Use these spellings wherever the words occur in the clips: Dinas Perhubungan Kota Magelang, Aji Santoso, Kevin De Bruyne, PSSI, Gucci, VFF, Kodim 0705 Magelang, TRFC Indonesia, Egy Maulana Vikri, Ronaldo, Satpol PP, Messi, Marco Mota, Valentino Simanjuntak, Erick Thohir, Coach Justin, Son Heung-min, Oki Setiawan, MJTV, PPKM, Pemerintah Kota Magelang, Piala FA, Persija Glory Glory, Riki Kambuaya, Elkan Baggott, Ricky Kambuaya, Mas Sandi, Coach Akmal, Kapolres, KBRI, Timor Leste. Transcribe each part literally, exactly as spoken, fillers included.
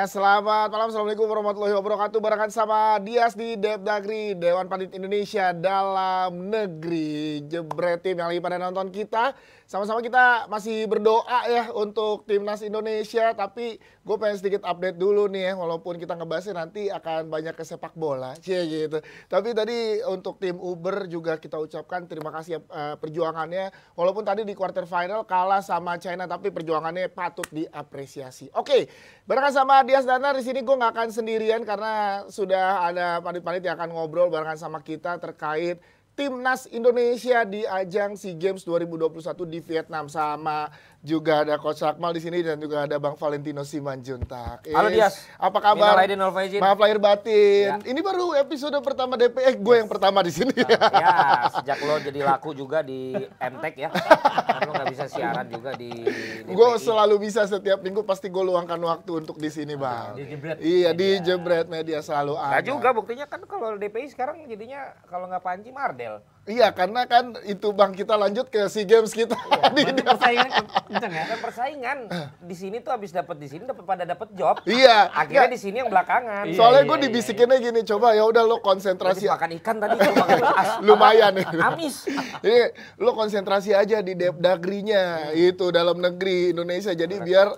Ya, selamat malam. Assalamualaikum warahmatullahi wabarakatuh. Barengan sama Dias di Depdagri, Dewan Pandit Indonesia Dalam Negeri. Jebret tim yang lagi pada nonton kita. Sama-sama kita masih berdoa ya untuk timnas Indonesia. Tapi gue pengen sedikit update dulu nih ya. Walaupun kita ngebahasnya nanti akan banyak ke sepak bola. Cie gitu. Tapi tadi untuk tim Uber juga kita ucapkan terima kasih uh, perjuangannya. Walaupun tadi di quarter final kalah sama China. Tapi perjuangannya patut diapresiasi. Oke, barengan sama Dias Danar di sini gue nggak akan sendirian karena sudah ada pandit-pandit yang akan ngobrol barengan sama kita terkait timnas Indonesia di ajang SEA Games dua ribu dua puluh satu di Vietnam, sama juga ada Coach Akmal di sini dan juga ada Bang Valentino Simanjuntak. Halo Dias, apa kabar? Maaf lahir batin. Ya. Ini baru episode pertama D P, eh, gue yang pertama di sini. Ya, ya, sejak lo jadi laku juga di M T E K ya. Kan lo gak bisa siaran juga di D P I. Gue selalu bisa, setiap minggu pasti gue luangkan waktu untuk di sini, Bang. Di Jebret. Iya, di Jebret Media selalu ada. Nah juga buktinya kan kalau D P I sekarang jadinya kalau nggak Panji Mardel. Iya, karena kan itu Bang, kita lanjut ke SEA Games kita. Iya, persaingan kenceng ya. Dan persaingan di sini tuh habis dapat di sini dapat pada dapat job. Iya. Akhirnya iya. Di sini yang belakangan. Soalnya iya, gue iya, dibisikinnya iya. Gini, coba ya udah lo konsentrasi. Tadi makan ikan tadi lumayan. Amis. Jadi lo konsentrasi aja di Depdagrinya hmm. itu dalam negeri Indonesia. Jadi Mereka. biar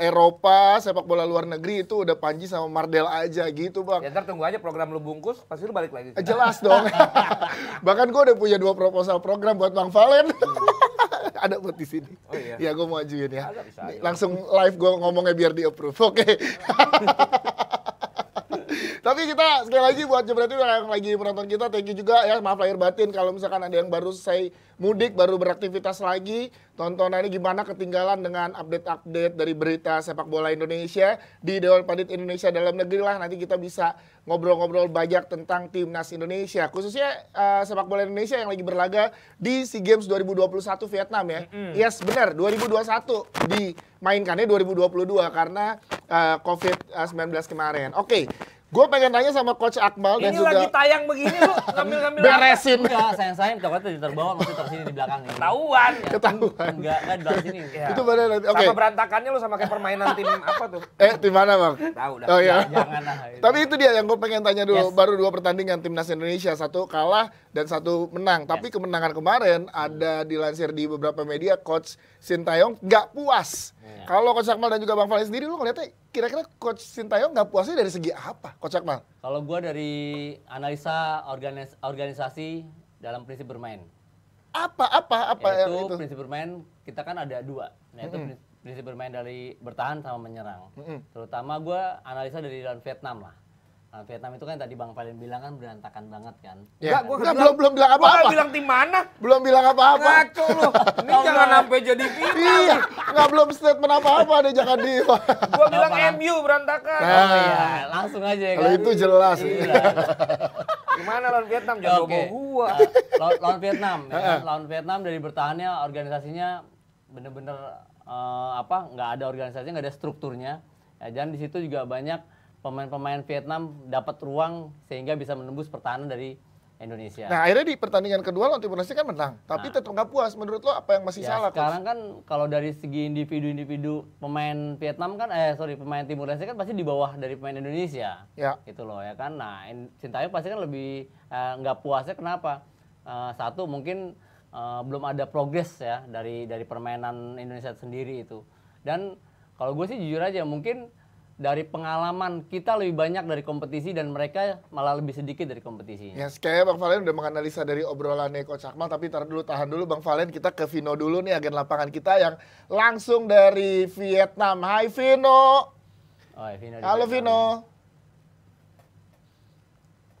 Eropa, sepak bola luar negeri itu udah Panji sama Mardel aja gitu, Bang. Ya ntar tunggu aja program lu bungkus, pasti lu balik lagi. Jelas dong. Bahkan gue udah punya dua proposal program buat Bang Valen. Ada buat di sini. Oh, iya. Ya gue mau ajuin ya. Bisa, langsung live gue ngomongnya biar di approve. Oke. Okay. Tapi kita sekali lagi buat Jebret yang lagi menonton kita, thank you juga ya. Maaf lahir batin kalau misalkan ada yang baru selesai mudik, baru beraktivitas lagi. Tontonannya gimana ketinggalan dengan update-update dari berita sepak bola Indonesia di Dewan Pandit Indonesia Dalam Negeri lah. Nanti kita bisa ngobrol-ngobrol banyak tentang timnas Indonesia. Khususnya uh, sepak bola Indonesia yang lagi berlaga di SEA Games dua ribu dua puluh satu Vietnam ya. Mm-hmm. Yes, benar. dua ribu dua puluh satu dimainkannya dua ribu dua puluh dua karena uh, covid sembilan belas kemarin. Oke. Okay. Gue pengen nanya sama Coach Akmal dan ini juga... Ini lagi tayang begini lu, ngambil-ngambil... Beresin. Enggak, sayang-sayang coklatnya diterbawa, masih tersini di belakang. Ketahuan. Ya. Ketahuan. Enggak, enggak di belakang sini. Ya. Itu benar. Oke. Okay. Sama berantakannya lu sama kayak permainan tim apa tuh. Eh, tim mana Bang? Tahu dah. Oh iya. Ya, jangan lah. Gitu. Tapi itu dia yang gue pengen tanya dulu. Yes. Baru dua pertandingan timnas Indonesia. Satu kalah dan satu menang. Yes. Tapi kemenangan kemarin ada dilansir di beberapa media, Coach Shin Tae-yong nggak puas. Yeah. Kalau Coach Akmal dan juga Bang Valen sendiri, lu ngeliatnya kira-kira Coach Shin Tae-yong nggak puasnya dari segi apa, Coach Akmal? Kalau gue dari analisa organis organisasi dalam prinsip bermain. Apa, apa, apa? Yaitu ya, itu prinsip bermain, kita kan ada dua. Nah itu mm-hmm. prinsip bermain dari bertahan sama menyerang. Mm-hmm. Terutama gue analisa dari dalam Vietnam lah. Nah, Vietnam itu kan tadi Bang Valen bilang kan berantakan banget kan. Ya, gua kan belum belum bilang apa-apa. Gua bilang tim mana? Belum bilang apa-apa. Ngaco lu. Ini jangan sampai jadi final. Iya, enggak belum statement apa-apa deh, jangan di. Gua bilang M U berantakan. Nah, oh, iya, langsung aja ya kan. Kalau itu jelas. Iya. Gimana lawan Vietnam jangan bobo okay. gua. Lawan, lawan Vietnam, ya. Lawan Vietnam dari bertahannya organisasinya bener-bener uh, apa? Enggak ada organisasinya, enggak ada strukturnya. Ya, dan di situ juga banyak pemain-pemain Vietnam dapat ruang sehingga bisa menembus pertahanan dari Indonesia. Nah akhirnya di pertandingan kedua lawan Timor Leste kan menang, tapi nah, tetap nggak puas. Menurut lo apa yang masih ya, salah? Sekarang kan kalau dari segi individu-individu pemain Vietnam kan, eh sorry pemain Timor Leste kan pasti di bawah dari pemain Indonesia. Ya. Gitu loh ya kan. Nah Shin Tae-yong pasti kan lebih nggak eh, puasnya kenapa? Eh, satu mungkin eh, belum ada progres ya dari dari permainan Indonesia sendiri itu. Dan kalau gue sih jujur aja mungkin dari pengalaman kita lebih banyak dari kompetisi dan mereka malah lebih sedikit dari kompetisinya. Ya, kayaknya Bang Valen udah menganalisa dari obrolannya Coach Akmal, tapi tahan dulu, tahan dulu Bang Valen, kita ke Vino dulu nih, agen lapangan kita yang langsung dari Vietnam. Hai Vino. Oh, ya, Vino. Halo Vino.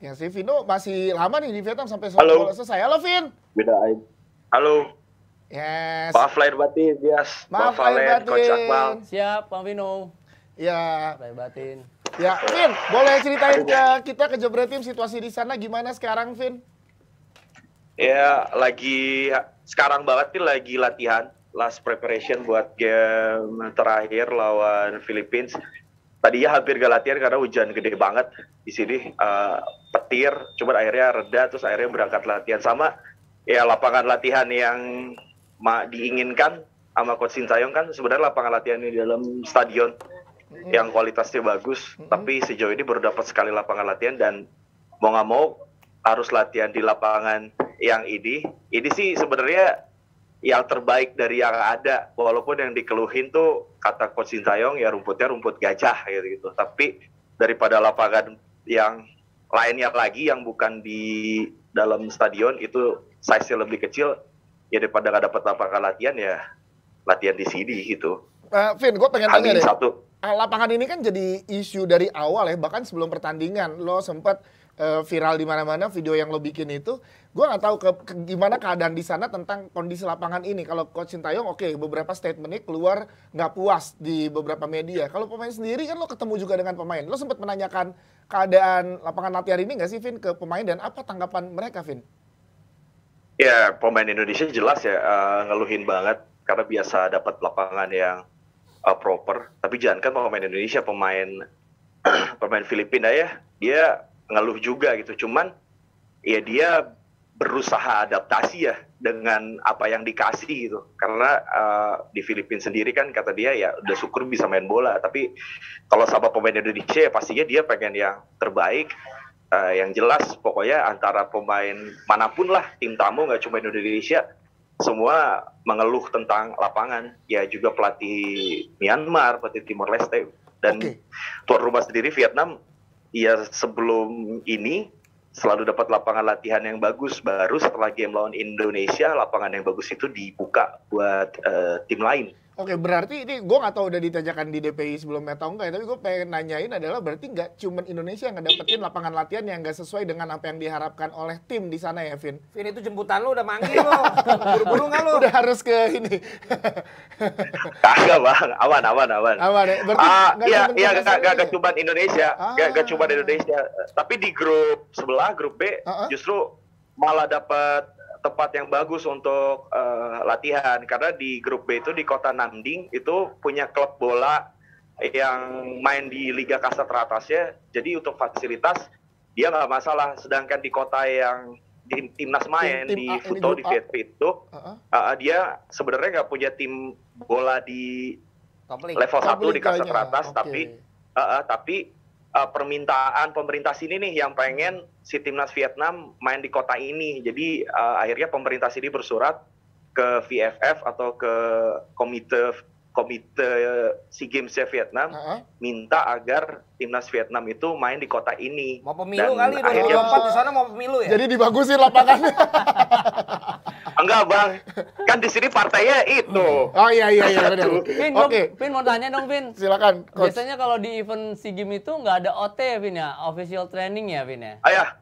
Ya si Vino masih lama nih di Vietnam sampai selesai. Halo Vin. Beda aib. Halo. Yes. Maaf lahir batin, Dias. Maaf lahir batin. Coach Akmal. Siap, Bang Vino. Ya, batin. Ya, Vin, boleh ceritain ke kita ke Jebret Team situasi di sana gimana sekarang, Vin? Ya, lagi sekarang banget nih lagi latihan, last preparation buat game terakhir lawan Philippines. Tadinya hampir gak latihan karena hujan gede banget di sini, uh, petir, cuman akhirnya reda terus akhirnya berangkat latihan sama ya lapangan latihan yang diinginkan sama Coach Shin Tae-yong kan sebenarnya lapangan latihan di dalam stadion. mm-hmm. yang kualitasnya bagus, mm-hmm. tapi sejauh ini baru dapat sekali lapangan latihan dan mau nggak mau harus latihan di lapangan yang ini. Ini sih sebenarnya yang terbaik dari yang ada, walaupun yang dikeluhin tuh kata Coach Shin Tae-yong ya rumputnya rumput gajah gitu-gitu. Tapi daripada lapangan yang lainnya lagi yang bukan di dalam stadion itu size-nya lebih kecil, ya daripada nggak dapat lapangan latihan ya latihan di sini gitu. Uh, Vin, gue pengen tanya deh. Satu. Lapangan ini kan jadi isu dari awal ya, bahkan sebelum pertandingan lo sempat viral di mana-mana video yang lo bikin itu. Gue nggak tahu ke, ke gimana keadaan di sana tentang kondisi lapangan ini. Kalau Coach Shin Tae-yong oke, okay, beberapa statementnya keluar nggak puas di beberapa media. Kalau pemain sendiri kan lo ketemu juga dengan pemain. Lo sempat menanyakan keadaan lapangan latihan ini nggak sih, Vin, ke pemain dan apa tanggapan mereka, Vin? Ya, pemain Indonesia jelas ya uh, ngeluhin banget karena biasa dapat lapangan yang uh, proper. Tapi jangan kan pemain Indonesia, pemain pemain Filipina ya, dia ngeluh juga gitu, cuman ya dia berusaha adaptasi ya dengan apa yang dikasih gitu, karena uh, di Filipina sendiri kan kata dia ya udah syukur bisa main bola, tapi kalau sama pemain Indonesia ya pastinya dia pengen yang terbaik, uh, yang jelas pokoknya antara pemain manapun lah, tim tamu nggak cuma Indonesia, semua mengeluh tentang lapangan, ya juga pelatih Myanmar, pelatih Timor Leste, dan okay. tuan rumah sendiri Vietnam. Ya sebelum ini selalu dapat lapangan latihan yang bagus, baru setelah game lawan Indonesia lapangan yang bagus itu dibuka buat uh, tim lain. Oke, berarti ini gue nggak tahu udah ditajakan di D P I sebelumnya atau enggak ya, tapi gue pengen nanyain adalah berarti nggak cuman Indonesia yang ngedapetin lapangan latihan yang nggak sesuai dengan apa yang diharapkan oleh tim di sana ya, Vin? Vin, itu jemputan lo udah manggil lo, buru-buru nggak lo? Udah harus ke ini. Kagak bang, aman aman aman. Aman ya, berarti uh, gak iya, iya gak, gak, gak cuman Indonesia, ah. gak, gak cuman Indonesia. Tapi di grup sebelah, grup B, uh -uh. justru malah dapat tempat yang bagus untuk uh, latihan, karena di grup B itu di kota Namding itu punya klub bola yang main di liga kasta teratasnya, jadi untuk fasilitas dia nggak masalah. Sedangkan di kota yang tim, timnas main tim, tim di A, Futo di Vietnam itu uh-huh. uh, dia sebenarnya nggak punya tim bola di level satu di kasta teratas, okay. tapi uh, uh, tapi Uh, permintaan pemerintah sini nih yang pengen si timnas Vietnam main di kota ini, jadi uh, akhirnya pemerintah sini bersurat ke V F F atau ke komite komite SEA Games Vietnam, uh -huh. minta agar timnas Vietnam itu main di kota ini. Mau pemilu dan kali akhirnya oh, di sana mau pemilu ya. Jadi dibagusin lapangannya. Enggak bang, kan di sini partainya itu. Oh iya iya iya. Vin, okay. Vin mau tanya dong, Vin. Silakan. Coach. Biasanya kalau di event SEA Games itu nggak ada O T ya, Vin ya, official training ya, Vin ya. Ayah,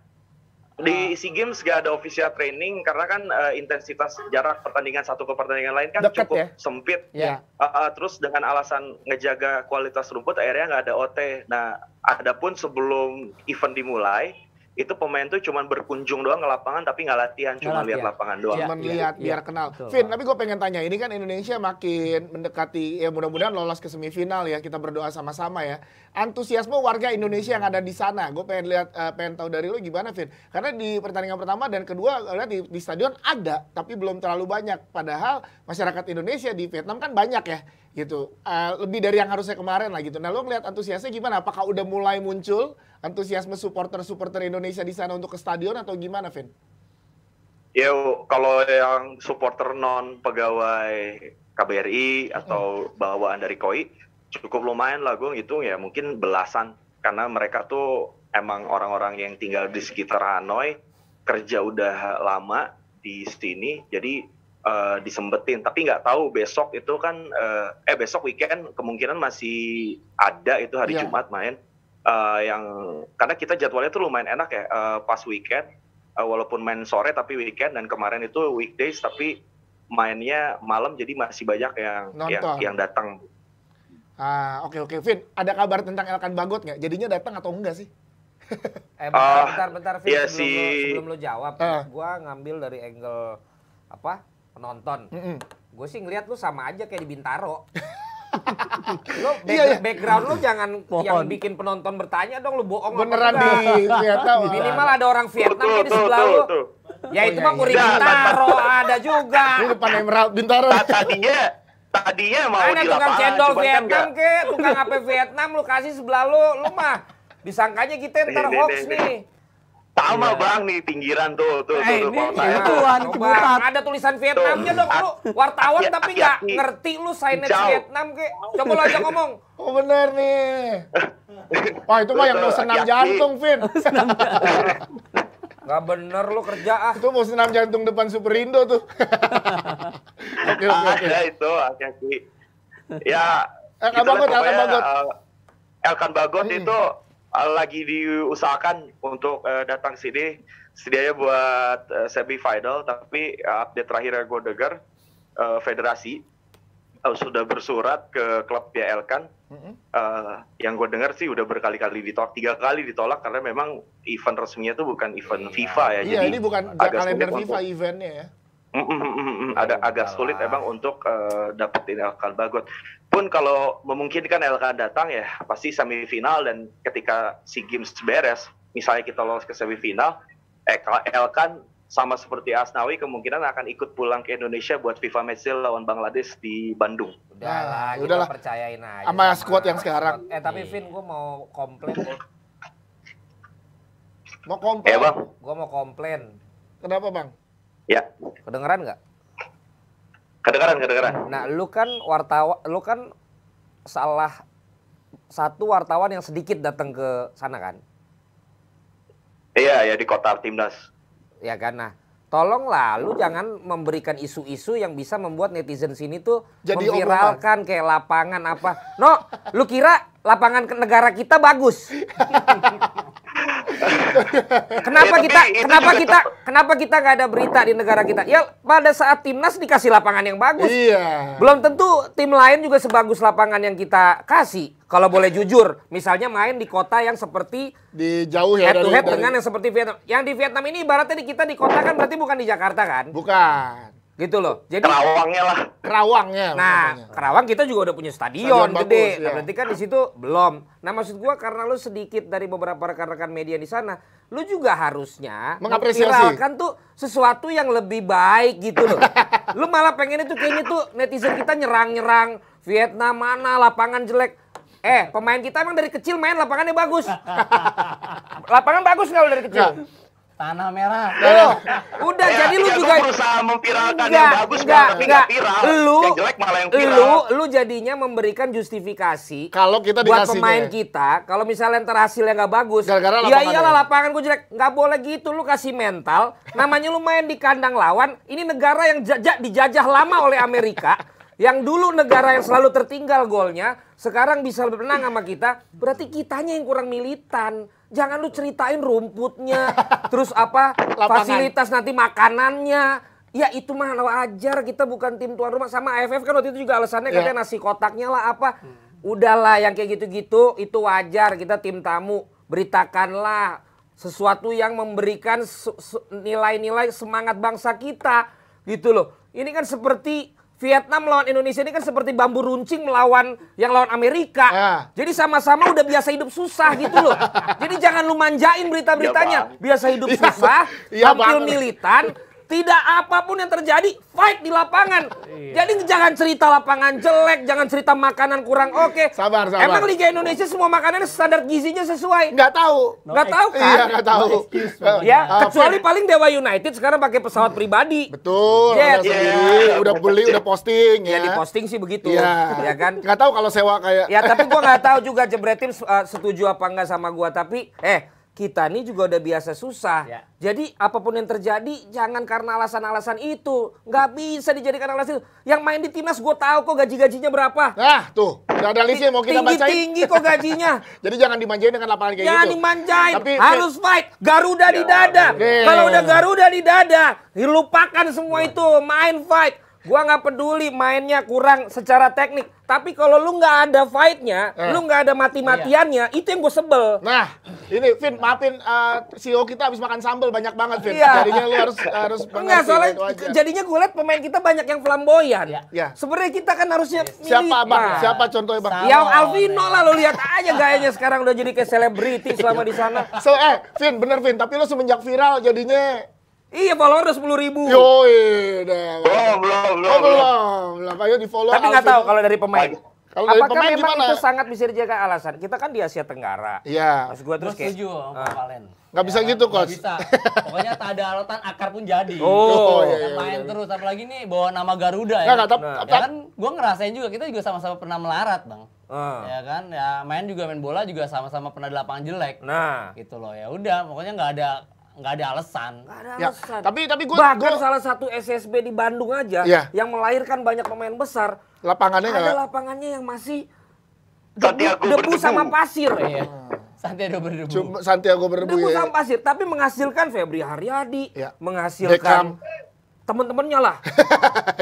di SEA Games nggak ada official training karena kan uh, intensitas jarak pertandingan satu ke pertandingan lain kan deket, cukup ya? Sempit. Yeah. Uh, uh, terus dengan alasan ngejaga kualitas rumput, akhirnya nggak ada O T. Nah, adapun sebelum event dimulai, itu pemain tuh cuman berkunjung doang ke lapangan tapi nggak latihan, cuma lihat lapangan doang. Cuman lihat biar kenal. Vin, tapi gue pengen tanya, ini kan Indonesia makin mendekati, ya mudah-mudahan lolos ke semifinal ya, kita berdoa sama-sama ya. Antusiasme warga Indonesia yang ada di sana, gue pengen lihat, uh, pengen tahu dari lo gimana, Vin? Karena di pertandingan pertama dan kedua lihat di, di stadion ada, tapi belum terlalu banyak. Padahal masyarakat Indonesia di Vietnam kan banyak ya, gitu. Uh, lebih dari yang harusnya kemarin lah gitu. Nah, lo ngeliat antusiasnya gimana? Apakah udah mulai muncul antusiasme supporter-supporter Indonesia di sana untuk ke stadion atau gimana, Vin? Ya, kalau yang supporter non pegawai K B R I atau bawaan dari K O I cukup lumayan lah, gue ngitung ya mungkin belasan, karena mereka tuh emang orang-orang yang tinggal di sekitar Hanoi, kerja udah lama di sini, jadi uh, disembetin. Tapi nggak tahu besok itu kan uh, eh besok weekend kemungkinan masih ada itu hari yeah. Jumat main. Uh, yang karena kita jadwalnya tuh lumayan enak ya, uh, pas weekend, uh, walaupun main sore tapi weekend, dan kemarin itu weekdays tapi mainnya malam, jadi masih banyak yang nonton. yang, yang datang. Ah oke oke, Vin, ada kabar tentang Elkan Baggott nggak? Jadinya datang atau enggak sih? eh bentar, uh, bentar bentar Vin, iya sebelum, si... lo, sebelum lo jawab, uh. gue ngambil dari angle apa penonton. Mm -mm. Gue sih ngeliat lu sama aja kayak di Bintaro. Lo back, iya, iya. background lo jangan Pohon. yang bikin penonton bertanya dong, lo bohong beneran apa -apa. Di Vietnam minimal ada orang Vietnam tuh, tuh, di sebelah tuh, tuh, tuh. Lo ya oh, itu iya, mah iya. Bintaro ada juga di depan Emerald Bintaro. Tadinya Tadinya mau di lapangan, cendol Vietnam kan ke, tukang H P Vietnam lu kasih sebelah lu, lu mah disangkanya kita ntar hoax nih. Sama yeah. Bang nih pinggiran tuh tuh eh, tuh, tuh ya, tuan, bang, ada tulisan Vietnamnya dong lu wartawan ya, tapi nggak ya, ngerti lu signage Vietnam ke coba lo aja ngomong. Oh bener nih. Wah itu mah yang mau senam jantung Vin. Nggak bener lu kerja ah. Itu mau senam jantung depan Superindo tuh. Oke oke oke. Ada itu aki-aki. Ya. Elkan Baggott, Elkan Baggott. Elkan Baggott itu lagi diusahakan untuk uh, datang sini sedianya buat uh, semifinal, tapi uh, update terakhir yang gue dengar uh, federasi uh, sudah bersurat ke klubnya Elkan. Mm-hmm. uh, yang gue dengar sih udah berkali-kali ditolak, tiga kali ditolak karena memang event resminya itu bukan event FIFA ya. Iya, jadi ini bukan kalender FIFA eventnya ya. Mm -mm -mm -mm -mm. Ada oh, agak sulit emang untuk uh, dapetin Elkan Baggott. Pun kalau memungkinkan Elkan datang ya pasti semifinal, dan ketika SEA Games beres, misalnya kita lolos ke semifinal, Elkan sama seperti Asnawi kemungkinan akan ikut pulang ke Indonesia buat FIFA Matchday lawan Bangladesh di Bandung. Udahlah, kita udahlah. Percayain aja. Sama squad yang sekarang. Eh tapi Vin, gue mau komplain. Mau komplain? Ya, bang. Gue mau komplain. Kenapa bang? Ya. Kedengeran nggak? Kedengeran, kedengeran. Nah, lu kan wartawan, lu kan salah satu wartawan yang sedikit datang ke sana kan? Iya, ya di kota timnas. Ya kan, nah tolonglah lu jangan memberikan isu-isu yang bisa membuat netizen sini tuh jadi memviralkan omongan. Kayak lapangan apa. No, lu kira lapangan negara kita bagus? Kenapa ya, kita kenapa juga... kita kenapa kita nggak ada berita di negara kita ya? Pada saat timnas dikasih lapangan yang bagus, iya. Belum tentu tim lain juga sebagus lapangan yang kita kasih. Kalau boleh jujur, misalnya main di kota yang seperti di jauh ya head to head dari... dengan yang seperti Vietnam. Yang di Vietnam ini ibaratnya di kita di kota kan berarti bukan di Jakarta kan? Bukan. Gitu loh. Jadi Kerawangnya lah. Kerawangnya. Nah, makanya. Kerawang kita juga udah punya stadion, stadion gede. Bagus, ya. Nah, berarti kan di situ belum. Nah, maksud gua karena lu sedikit dari beberapa rekan-rekan media di sana, lu juga harusnya mengviralkan tuh sesuatu yang lebih baik gitu loh. Lu malah pengen itu kayaknya tuh netizen kita nyerang-nyerang Vietnam, mana lapangan jelek. Eh, pemain kita emang dari kecil main lapangannya bagus. Lapangan bagus nggak dari kecil? Nah. Tanah merah. Loh, udah ya, jadi lu juga berusaha memviralkan enggak, yang bagus enggak, tapi enggak viral. Lu, yang jelek malah yang viral. Lu, lu jadinya memberikan justifikasi kalau kita buat pemain ya. Kita kalau misalnya ntar hasilnya nggak bagus. Gara-gara ya iyalah ya. Lapangan gue jelek. Nggak boleh gitu, lu kasih mental. Namanya lu main di kandang lawan. Ini negara yang jajah, dijajah lama oleh Amerika. Yang dulu negara yang selalu tertinggal golnya, sekarang bisa berenang sama kita, berarti kitanya yang kurang militan. Jangan lu ceritain rumputnya, terus apa, lapangan. Fasilitas nanti makanannya. Ya itu mah wajar, kita bukan tim tuan rumah. Sama A F F kan waktu itu juga alasannya yeah. Katanya nasi kotaknya lah apa. Udahlah yang kayak gitu-gitu, itu wajar, kita tim tamu. Beritakanlah sesuatu yang memberikan nilai-nilai semangat bangsa kita. Gitu loh, ini kan seperti... Vietnam lawan Indonesia ini kan seperti bambu runcing melawan yang lawan Amerika. Ah. Jadi sama-sama udah biasa hidup susah gitu loh. Jadi jangan lu manjain berita-beritanya. Biasa hidup susah, ya, tampil ya, militan, tidak apapun yang terjadi, fight di lapangan. Iya. Jadi jangan cerita lapangan jelek, jangan cerita makanan kurang oke. Okay. Sabar, sabar. Emang Liga Indonesia semua makanannya standar gizinya sesuai? Nggak tahu. Nggak no tahu kan? Iya, nggak tahu. Ya, uh, kecuali uh, paling Dewa United sekarang pakai pesawat pribadi. Betul. Yes. Udah, yeah. Udah beli, udah posting ya. Ya di posting sih begitu. Yeah. Ya kan? Nggak tahu kalau sewa kayak. Ya tapi gua nggak tahu juga Jebret Tim uh, setuju apa nggak sama gua, tapi eh kita ini juga udah biasa susah. Ya. Jadi apapun yang terjadi jangan karena alasan-alasan itu. Nggak bisa dijadikan alasan itu. Yang main di timnas gue tahu kok gaji-gajinya berapa. Nah tuh. Udah ada listnya mau kita bacain. Tinggi-tinggi kok gajinya. Jadi jangan dimanjain dengan lapangan kayak jangan gitu. Jangan dimanjain. Tapi, harus fight. Garuda ya, di dada. Okay. Kalau udah Garuda di dada, dilupakan semua itu. Main fight. Gua nggak peduli mainnya kurang secara teknik, tapi kalau lu nggak ada fight-nya, eh. Lu nggak ada mati-matiannya, iya. Itu yang gue sebel. Nah, ini Vin, maafin uh, C E O kita habis makan sambal banyak banget, Vin. Iya. Jadinya lu harus harus enggak, soalnya jadinya gue liat pemain kita banyak yang flamboyan. Iya. Ya. Sebenarnya kita kan harusnya milih. Siapa bang? Nah. Siapa contohnya bang? Ya Alvino lah, lu lihat aja gayanya sekarang udah jadi kayak selebriti selama di sana. So eh, Vin, bener Vin, tapi lu semenjak viral jadinya Iya, follower sepuluh ribu. Yoi, udah. Oh, belum, belum. Oh, belum. Belum, ayo di-follow. Tapi nggak tahu kalau dari pemain. Kalau dari pemain memang gimana? Itu sangat bisa dijadikan alasan. Kita kan di Asia Tenggara. Iya. Terus gua terus kayak setuju sama Pak Valen. Enggak bisa gitu, Coach. Bisa. Pokoknya tak ada alatan akar pun jadi. Oh, main terus apalagi nih bawa nama Garuda ya. Kan gua ngerasain juga, kita juga sama-sama pernah melarat, Bang. Uh. Ya kan, ya main juga main bola juga sama-sama pernah di lapangan jelek. Nah, gitu loh. Ya udah, pokoknya nggak ada nggak ada alasan. Nggak ada ya, alasan. Tapi tapi gue bahkan gua... salah satu S S B di Bandung aja ya, yang melahirkan banyak pemain besar. Lapangannya ada gak? Lapangannya yang masih debu, debu sama pasir. Ya. Santiago berdebu. Cuma Santiago berdebu. Debu ya, sama pasir, tapi menghasilkan Febri Haryadi, ya, menghasilkan temen-temennya lah.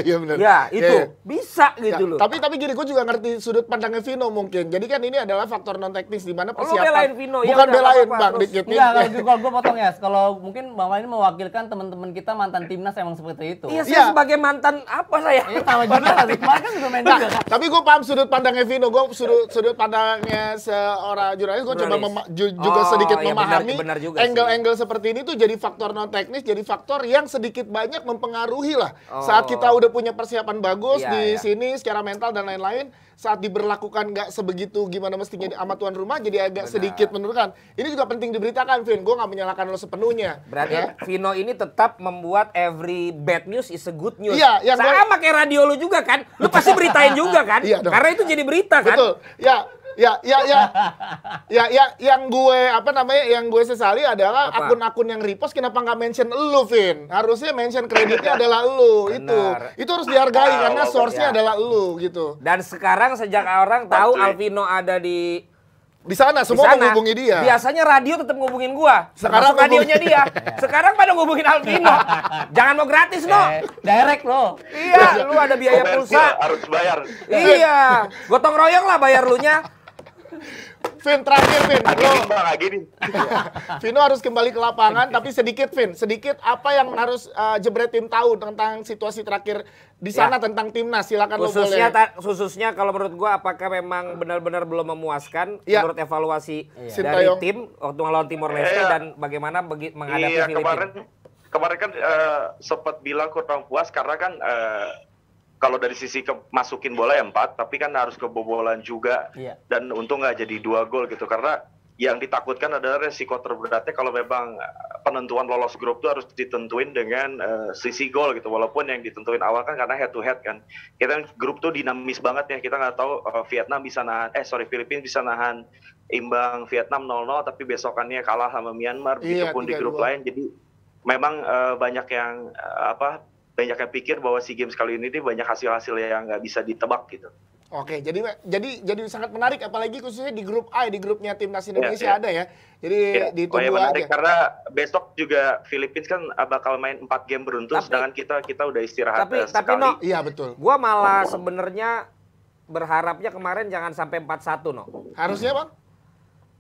Iya benar. Ya, itu ya, ya, bisa gitu ya, loh. Tapi tapi gini, gue juga ngerti sudut pandangnya Vino mungkin. Jadi kan ini adalah faktor non teknis di mana persiapan. Lu belain Vino, bukan ya, belain Bang dikit. Enggak, kalau gue potong ya. Kalau mungkin Bang ini mewakilkan teman-teman kita mantan timnas emang seperti itu. Iya, saya ya, sebagai mantan apa saya? Iya, sama juga lah. Kemarin kan juga main nah, juga. Tapi gue paham sudut pandangnya Vino. Gue sudut sudut pandangnya seorang jurnalis. Gue coba ju juga oh, sedikit ya, memahami angle-angle seperti ini tuh jadi faktor non teknis, jadi faktor yang sedikit banyak mempengaruhi pengaruhi lah oh. saat kita udah punya persiapan bagus ya, di ya. sini secara mental dan lain-lain, saat diberlakukan nggak sebegitu gimana mestinya sama tuan rumah jadi agak benar, sedikit menurunkan. Ini juga penting diberitakan, Vin. Gue nggak menyalahkan lo sepenuhnya. Berarti ya, Vino ini tetap membuat every bad news is a good news. Iya, ya, sama gua... kayak radio lo juga kan, lo pasti beritain juga kan, iya, karena itu jadi berita kan. Betul. Ya. Ya, ya, ya, ya, ya, yang gue apa namanya, yang gue sesali adalah akun-akun yang repost kenapa nggak mention elu, Vin? Harusnya mention kreditnya adalah elu, itu, itu harus dihargai nah, karena source-nya ya, adalah elu gitu. Dan sekarang sejak orang tahu Alvino ada di di sana, semua disana, menghubungi dia. Biasanya radio tetap ngubungin gua. Sekarang radionya dia. Sekarang pada ngubungin Alvino. Jangan mau gratis, no. Eh, direct lo. Iya, lu ada biaya pulsa. Harus bayar. Iya, gotong royong lah bayar lu nya. Vin, terakhir Vin, Vino harus kembali ke lapangan, tapi sedikit Vin, sedikit apa yang harus uh, jebret tim tahu tentang situasi terakhir di sana ya, tentang timnas, silakan lo boleh. Khususnya kalau menurut gua apakah memang benar-benar belum memuaskan ya, menurut evaluasi ya, dari tim waktu melawan Timor Leste ya, dan bagaimana bagi, menghadapi ya, Filipina. Kemarin, kemarin kan uh, sempat bilang kurang puas karena kan uh, kalau dari sisi ke, masukin bola ya empat, tapi kan harus kebobolan juga. Iya. Dan untung nggak jadi dua gol gitu. Karena yang ditakutkan adalah resiko terberatnya kalau memang penentuan lolos grup itu harus ditentuin dengan uh, sisi gol gitu. Walaupun yang ditentuin awal kan karena head to head kan. Kita grup tuh dinamis banget ya. Kita nggak tahu uh, Vietnam bisa nahan, eh sorry Filipina bisa nahan imbang Vietnam nol nol, tapi besokannya kalah sama Myanmar. Iya, begitupun di grup dua lain. Jadi memang uh, banyak yang uh, apa? banyak yang pikir bahwa SEA Games kali ini nih banyak hasil-hasil yang nggak bisa ditebak gitu. Oke, jadi jadi jadi sangat menarik, apalagi khususnya di grup A, di grupnya Timnas Indonesia ya, ya, ada ya. Jadi ya, ditunggu oh ya, menarik aja. Karena besok juga Filipina kan bakal main empat game beruntun, tapi, sedangkan kita kita udah istirahat tapi, sekali. Tapi no, iya betul. Gua malah sebenarnya berharapnya kemarin jangan sampai empat satu no. Harusnya Bang?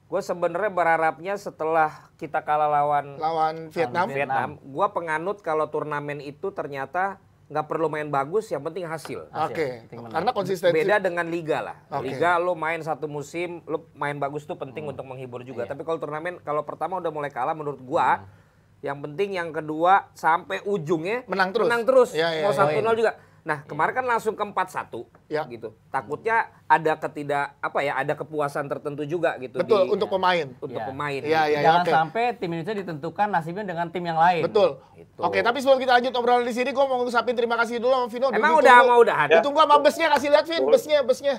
Gue sebenarnya berharapnya setelah kita kalah lawan lawan Vietnam, Vietnam, gue penganut kalau turnamen itu ternyata nggak perlu main bagus, yang penting hasil. Oke. Okay. Karena konsistensi. Beda dengan liga lah. Okay. Liga lo main satu musim, lo main bagus tuh penting hmm. untuk menghibur juga. Iya. Tapi kalau turnamen, kalau pertama udah mulai kalah, menurut gue, hmm. yang penting yang kedua sampai ujungnya menang terus. Menang terus. Ya, ya, mau satu nol juga. Nah, kemarin kan langsung ke empat satu ya, gitu. Takutnya ada ketidak apa ya, ada kepuasan tertentu juga gitu. Betul, di, untuk ya, pemain. Untuk ya, pemain. Ya, ya, jangan ya, okay, sampai tim Indonesia ditentukan nasibnya dengan tim yang lain. Betul. Gitu. Oke, okay, tapi sebelum kita lanjut obrolan di sini, gue mau ngucapin terima kasih dulu sama Vino. Emang udah mau udah ada. Ditunggu sama busnya, kasih lihat Vin, busnya, busnya.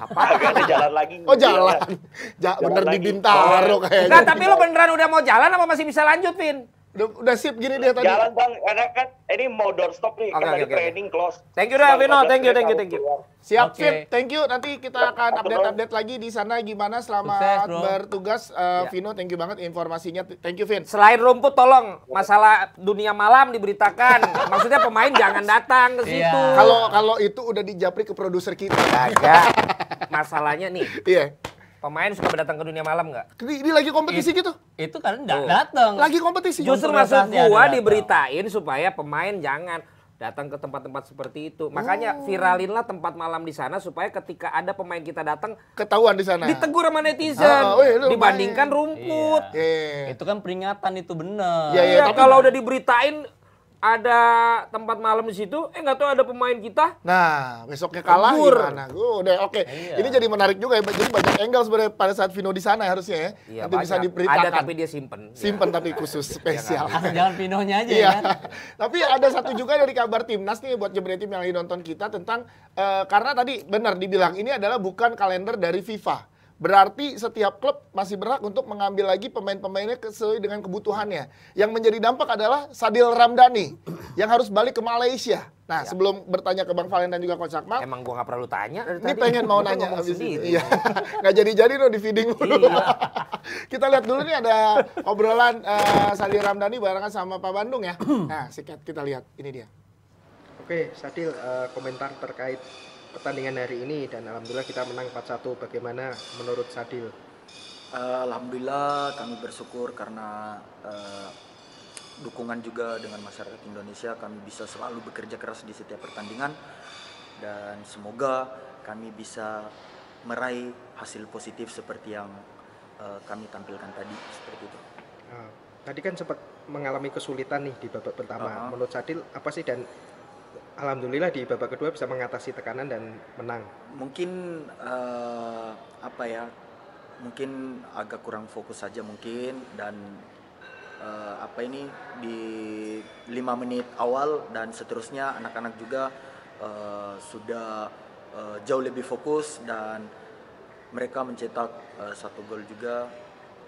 Apa? Gak ada jalan lagi. Oh jalan. Ja, jalan bener lagi di Bintaro kayaknya. Enggak, tapi lo beneran udah mau jalan apa masih bisa lanjut, Vin? Udah, udah sip gini dia tadi. Jalan Bang, karena kan ini mau doorstop nih, okay, karena okay, training okay, close. Thank you dah Vino, thank you, thank you, thank you. Siap, okay, Vin, thank you. Nanti kita akan update-update lagi di sana gimana selama bertugas. Uh, yeah. Vino, thank you banget informasinya. Thank you, Vin. Selain rumput, tolong masalah dunia malam diberitakan. Maksudnya pemain jangan datang ke situ. Yeah. Kalau kalau itu udah dijapri ke produser kita. Agak. Masalahnya nih. Iya. Yeah. Pemain suka datang ke dunia malam nggak? Ini lagi kompetisi It, gitu? Itu kan nggak datang. Lagi kompetisi. Justru maksud gua didatang, diberitain supaya pemain jangan. datang ke tempat-tempat seperti itu. Makanya oh. viralinlah tempat malam di sana supaya ketika ada pemain kita datang ketahuan di sana. Ditegur sama netizen. Oh, oh, iya, dibandingkan main. rumput. Iya. Yeah. Itu kan peringatan itu benar. Yeah, yeah, ya, kalau udah diberitain ada tempat malam di situ, eh nggak tahu ada pemain kita. Nah, besoknya kalah gimana? Oh, udah oke. Okay. Iya. Ini jadi menarik juga ya. Jadi banyak angle sebenarnya pada saat Vino di sana harusnya ya. Iya, nanti banyak. Bisa diberitakan. Ada tapi dia simpen. Simpen ya. Tapi khusus spesial. Jangan, jangan Vinonya aja ya. Kan? Tapi ada satu juga dari kabar timnas nih buat Jebreet Team yang lagi nonton kita tentang uh, karena tadi benar dibilang ini adalah bukan kalender dari FIFA. Berarti setiap klub masih berhak untuk mengambil lagi pemain-pemainnya sesuai dengan kebutuhannya. Yang menjadi dampak adalah Saddil Ramdani yang harus balik ke Malaysia. Nah, ya. Sebelum bertanya ke Bang Valen dan juga Coach Akmal. Emang gua gak perlu tanya dari ini tadi. Pengen mau nanya habis ini. Iya. Gak jadi-jadi loh di feeding dulu. Iya. Kita lihat dulu nih ada obrolan uh, Saddil Ramdani barengan sama Pak Bandung ya. Nah, sikat kita lihat. Ini dia. Oke, Saddil, uh, komentar terkait pertandingan hari ini dan alhamdulillah kita menang empat satu. Bagaimana menurut Saddil? Uh, alhamdulillah kami bersyukur karena uh, dukungan juga dengan masyarakat Indonesia. Kami bisa selalu bekerja keras di setiap pertandingan dan semoga kami bisa meraih hasil positif seperti yang uh, kami tampilkan tadi seperti itu. Uh, tadi kan sempat mengalami kesulitan nih di babak pertama. Uh -huh. Menurut Saddil apa sih dan alhamdulillah di babak kedua bisa mengatasi tekanan dan menang. Mungkin uh, apa ya? Mungkin agak kurang fokus saja mungkin dan uh, apa ini di lima menit awal dan seterusnya anak-anak juga uh, sudah uh, jauh lebih fokus dan mereka mencetak uh, satu gol juga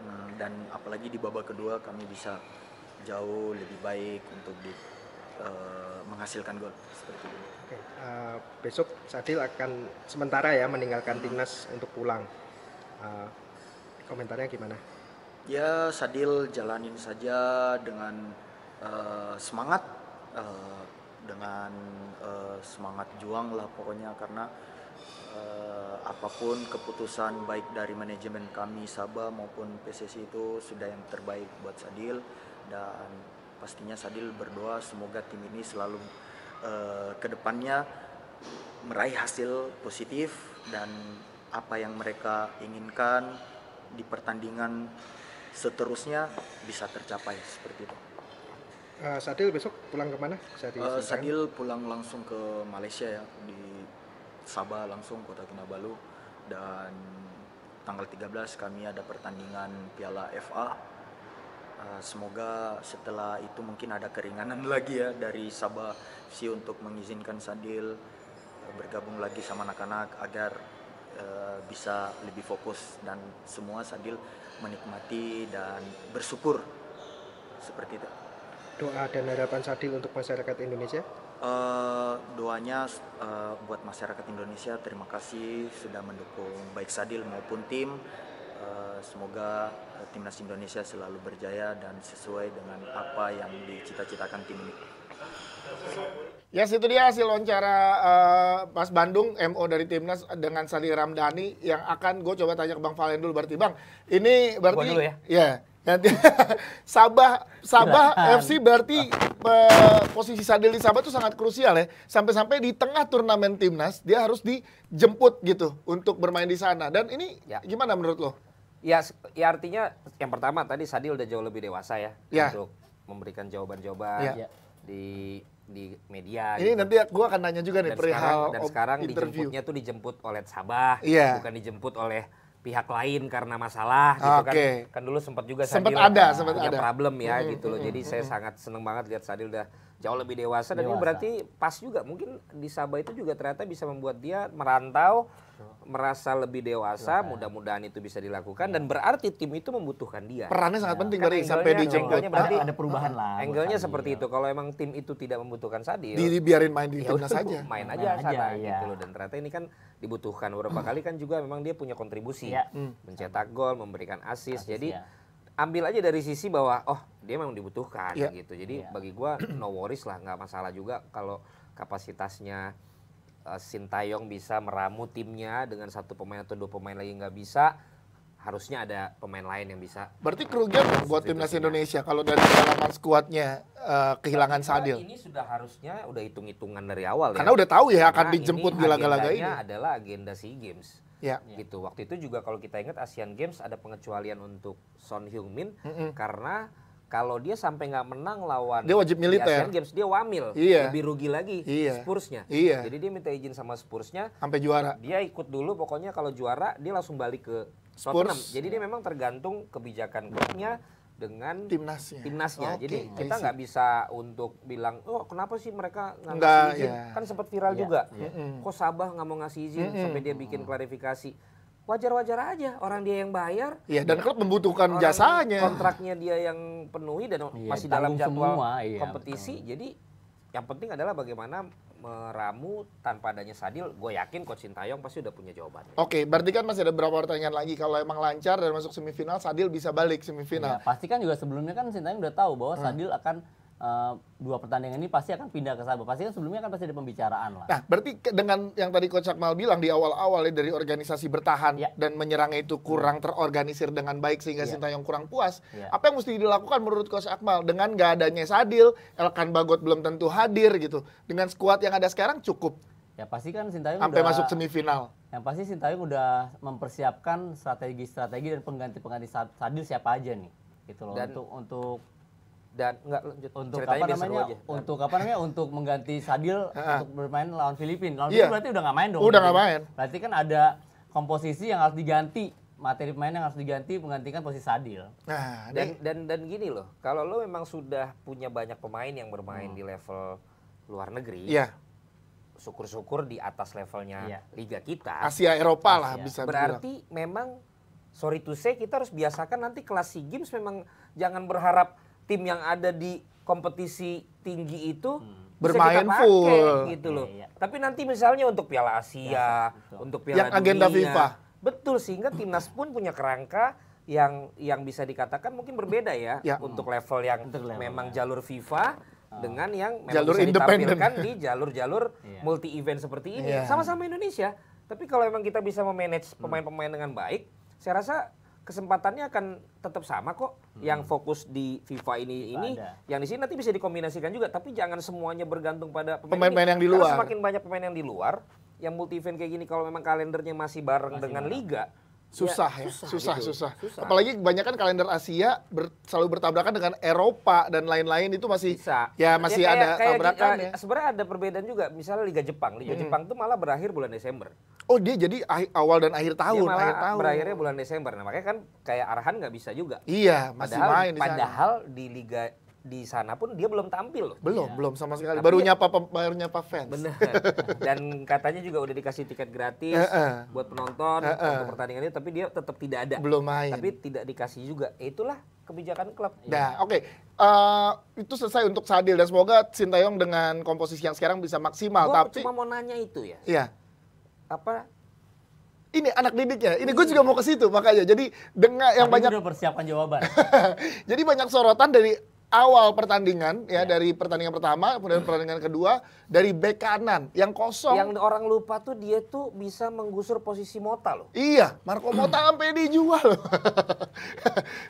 hmm, dan apalagi di babak kedua kami bisa jauh lebih baik untuk di Uh, menghasilkan gol seperti itu. Oke, uh, besok Saddil akan sementara ya meninggalkan hmm. timnas untuk pulang. Uh, komentarnya gimana? Ya Saddil jalanin saja dengan uh, semangat, uh, dengan uh, semangat juang lah pokoknya karena uh, apapun keputusan baik dari manajemen kami Sabah maupun P S S I itu sudah yang terbaik buat Saddil dan pastinya Saddil berdoa semoga tim ini selalu uh, kedepannya meraih hasil positif dan apa yang mereka inginkan di pertandingan seterusnya bisa tercapai seperti itu. Uh, Saddil besok pulang kemana? Uh, Saddil pulang langsung ke Malaysia ya di Sabah langsung Kota Kinabalu dan tanggal tiga belas kami ada pertandingan Piala F A. Semoga setelah itu mungkin ada keringanan lagi ya dari Sabah si untuk mengizinkan Saddil bergabung lagi sama anak-anak agar uh, bisa lebih fokus dan semua Saddil menikmati dan bersyukur seperti itu. Doa dan harapan Saddil untuk masyarakat Indonesia? Uh, doanya uh, buat masyarakat Indonesia terima kasih sudah mendukung baik Saddil maupun tim. Semoga timnas Indonesia selalu berjaya dan sesuai dengan apa yang dicita-citakan tim ini. Ya, yes, itu dia hasil wawancara uh, Mas Bandung, M O dari timnas dengan Saddil Ramdani yang akan gue coba tanya ke Bang Valen dulu. Berarti Bang, ini berarti dulu ya. Ya, nanti Sabah Sabah Rahan. F C berarti uh, posisi Saddil di Sabah itu sangat krusial ya. Sampai-sampai di tengah turnamen timnas dia harus dijemput gitu untuk bermain di sana. Dan ini ya. Gimana menurut lo? Ya, ya artinya yang pertama tadi Saddil udah jauh lebih dewasa ya, ya. Untuk memberikan jawaban-jawaban ya. di di media. Ini gitu. Nanti gue akan nanya juga nih dan perihal sekarang, dan sekarang interview. Dijemputnya tuh dijemput oleh Sabah, ya. Bukan dijemput oleh pihak lain karena masalah gitu okay. kan. Kan dulu sempat juga Saddil ada, sempat punya ada. problem ya mm-hmm. gitu loh. Jadi mm-hmm. saya sangat seneng banget lihat Saddil udah jauh lebih dewasa, dewasa. Dan ini berarti pas juga mungkin di Sabah itu juga ternyata bisa membuat dia merantau. Merasa lebih dewasa, mudah-mudahan itu bisa dilakukan ya. Dan berarti tim itu membutuhkan dia. Perannya sangat ya. Penting kan dari sampai dijemput. Berarti ada perubahan lah. Angle-nya seperti ya. Itu. Kalau emang tim itu tidak membutuhkan Saddil, dibiarin main di ya timnas saja. Main aja main sana aja, gitu ya. Loh. Dan ternyata ini kan dibutuhkan beberapa kali kan juga memang dia punya kontribusi, ya. Mencetak gol, memberikan asis. Jadi ya. Ambil aja dari sisi bahwa oh dia memang dibutuhkan ya. Gitu. Jadi ya. Bagi gua no worries lah, nggak masalah juga kalau kapasitasnya. Shin Tae-yong bisa meramu timnya dengan satu pemain atau dua pemain lagi nggak bisa. harusnya ada pemain lain yang bisa. Berarti kerugian nah, buat timnas Indonesia kalau dari pengalaman skuadnya uh, kehilangan Saddil. Ini sudah harusnya udah hitung-hitungan dari awal. Karena ya. udah tahu ya akan Karena dijemput di laga-laga ini. Adalah agenda SEA Games. Ya. Gitu. Waktu itu juga kalau kita ingat Asian Games ada pengecualian untuk Son Heung-min mm-hmm. karena kalau dia sampai nggak menang lawan dia wajib militer. Asian Games dia wamil. Iya. Lebih rugi lagi iya. Spursnya. Iya. Jadi dia minta izin sama Spursnya sampai juara. Dia ikut dulu pokoknya kalau juara dia langsung balik ke Spurs. Jadi dia memang tergantung kebijakan klubnya dengan timnasnya. timnasnya. Okay. Jadi kita nggak bisa untuk bilang, oh kenapa sih mereka nggak ngasih izin? Yeah. Kan sempat viral yeah. juga. Yeah. Kok Sabah nggak mau ngasih izin mm-hmm. sampai dia bikin klarifikasi. Wajar-wajar aja, orang dia yang bayar. Iya, dan klub membutuhkan orang jasanya. Kontraknya dia yang penuhi dan yeah, masih dalam jadwal semua, iya, kompetisi. Betul. Jadi yang penting adalah bagaimana meramu tanpa adanya Saddil, gue yakin Coach Shin Tae-yong pasti udah punya jawaban. Oke, berarti kan masih ada beberapa pertanyaan lagi. Kalau emang lancar dan masuk semifinal, Saddil bisa balik semifinal. Ya, pasti kan juga sebelumnya kan Shin Tae-yong udah tahu bahwa hmm. Saddil akan uh, dua pertandingan ini pasti akan pindah ke Sabah. Pasti kan sebelumnya kan pasti ada pembicaraan lah. Nah, berarti dengan yang tadi Coach Akmal bilang di awal-awal ya, dari organisasi bertahan ya. dan menyerangnya itu kurang terorganisir dengan baik sehingga ya. Shin Tae-yong kurang puas. Ya. Apa yang mesti dilakukan menurut Coach Akmal dengan gak adanya Saddil, Elkan Baggott belum tentu hadir gitu. Dengan skuad yang ada sekarang cukup. Ya pasti kan Shin Tae-yong sampai udah, masuk semifinal. Yang pasti Shin Tae-yong udah mempersiapkan strategi-strategi dan pengganti-pengganti Saddil siapa aja nih. Gitu loh. Dan, untuk untuk dan enggak lanjut untuk apa namanya aja. untuk apa namanya untuk mengganti Saddil untuk bermain lawan Filipina. Lawan yeah. Filipina berarti udah nggak main dong. Udah nggak main. Berarti kan ada komposisi yang harus diganti, materi pemain yang harus diganti menggantikan posisi Saddil. Nah, dan, dan dan dan gini loh, kalau lo memang sudah punya banyak pemain yang bermain hmm. di level luar negeri. Iya. Yeah. Syukur-syukur di atas levelnya iya. liga kita. Asia Eropa Asia. lah bisa berarti bilang. Memang sorry to say kita harus biasakan nanti kelas SEA Games memang jangan berharap tim yang ada di kompetisi tinggi itu hmm. bermain pakai, full gitu loh. Iya, iya. Tapi nanti misalnya untuk Piala Asia, ya, untuk Piala yang Dunia, agenda FIFA. Betul sehingga timnas pun punya kerangka yang yang bisa dikatakan mungkin berbeda ya, ya. untuk hmm. level yang untuk level memang ya. jalur FIFA. Dengan yang memang jalur bisa ditampilkan di jalur-jalur yeah. multi-event seperti ini. Yeah. Sama-sama Indonesia. Tapi kalau memang kita bisa memanage pemain-pemain dengan baik, saya rasa kesempatannya akan tetap sama kok. Hmm. Yang fokus di FIFA ini, ini ada. yang di sini nanti bisa dikombinasikan juga. Tapi jangan semuanya bergantung pada pemain-pemain yang di luar. Karena semakin banyak pemain yang di luar, yang multi-event kayak gini, kalau memang kalendernya masih bareng masih dengan bareng. liga, Susah ya, ya. susah, susah, gitu. susah, susah. Apalagi kebanyakan kalender Asia ber, selalu bertabrakan dengan Eropa dan lain-lain itu masih, Bisa. ya masih ya, kayak, ada kayak tabrakan. Di, ya. Sebenarnya ada perbedaan juga, misalnya Liga Jepang, Liga hmm. Jepang itu malah berakhir bulan Desember. Oh dia jadi awal dan akhir tahun, dia malah akhir tahun. Berakhirnya bulan Desember, nah, makanya kan kayak Arhan nggak bisa juga. Iya, masih padahal, main di sana. Padahal di Liga di sana pun dia belum tampil loh. Belum, ya. belum sama sekali. Tapi baru nyapa baru nyapa fans. Benar. Dan katanya juga udah dikasih tiket gratis uh -uh. buat penonton uh -uh. untuk pertandingan ini, tapi dia tetap tidak ada. Belum main. Tapi tidak dikasih juga. Itulah kebijakan klub. Nah, ya. oke. Okay. Uh, itu selesai untuk Saddil dan semoga Shin Tae-yong dengan komposisi yang sekarang bisa maksimal. Gua tapi cuma mau nanya itu ya. Iya. Apa? Ini anak didiknya, ini gue juga mau ke situ makanya. Jadi dengan yang banyak udah persiapkan jawaban. Jadi banyak sorotan dari awal pertandingan ya, ya dari pertandingan pertama kemudian pertandingan kedua dari bek kanan yang kosong yang orang lupa tuh dia tuh bisa menggusur posisi Mota loh. Iya, Marco Mota sampai dijual loh.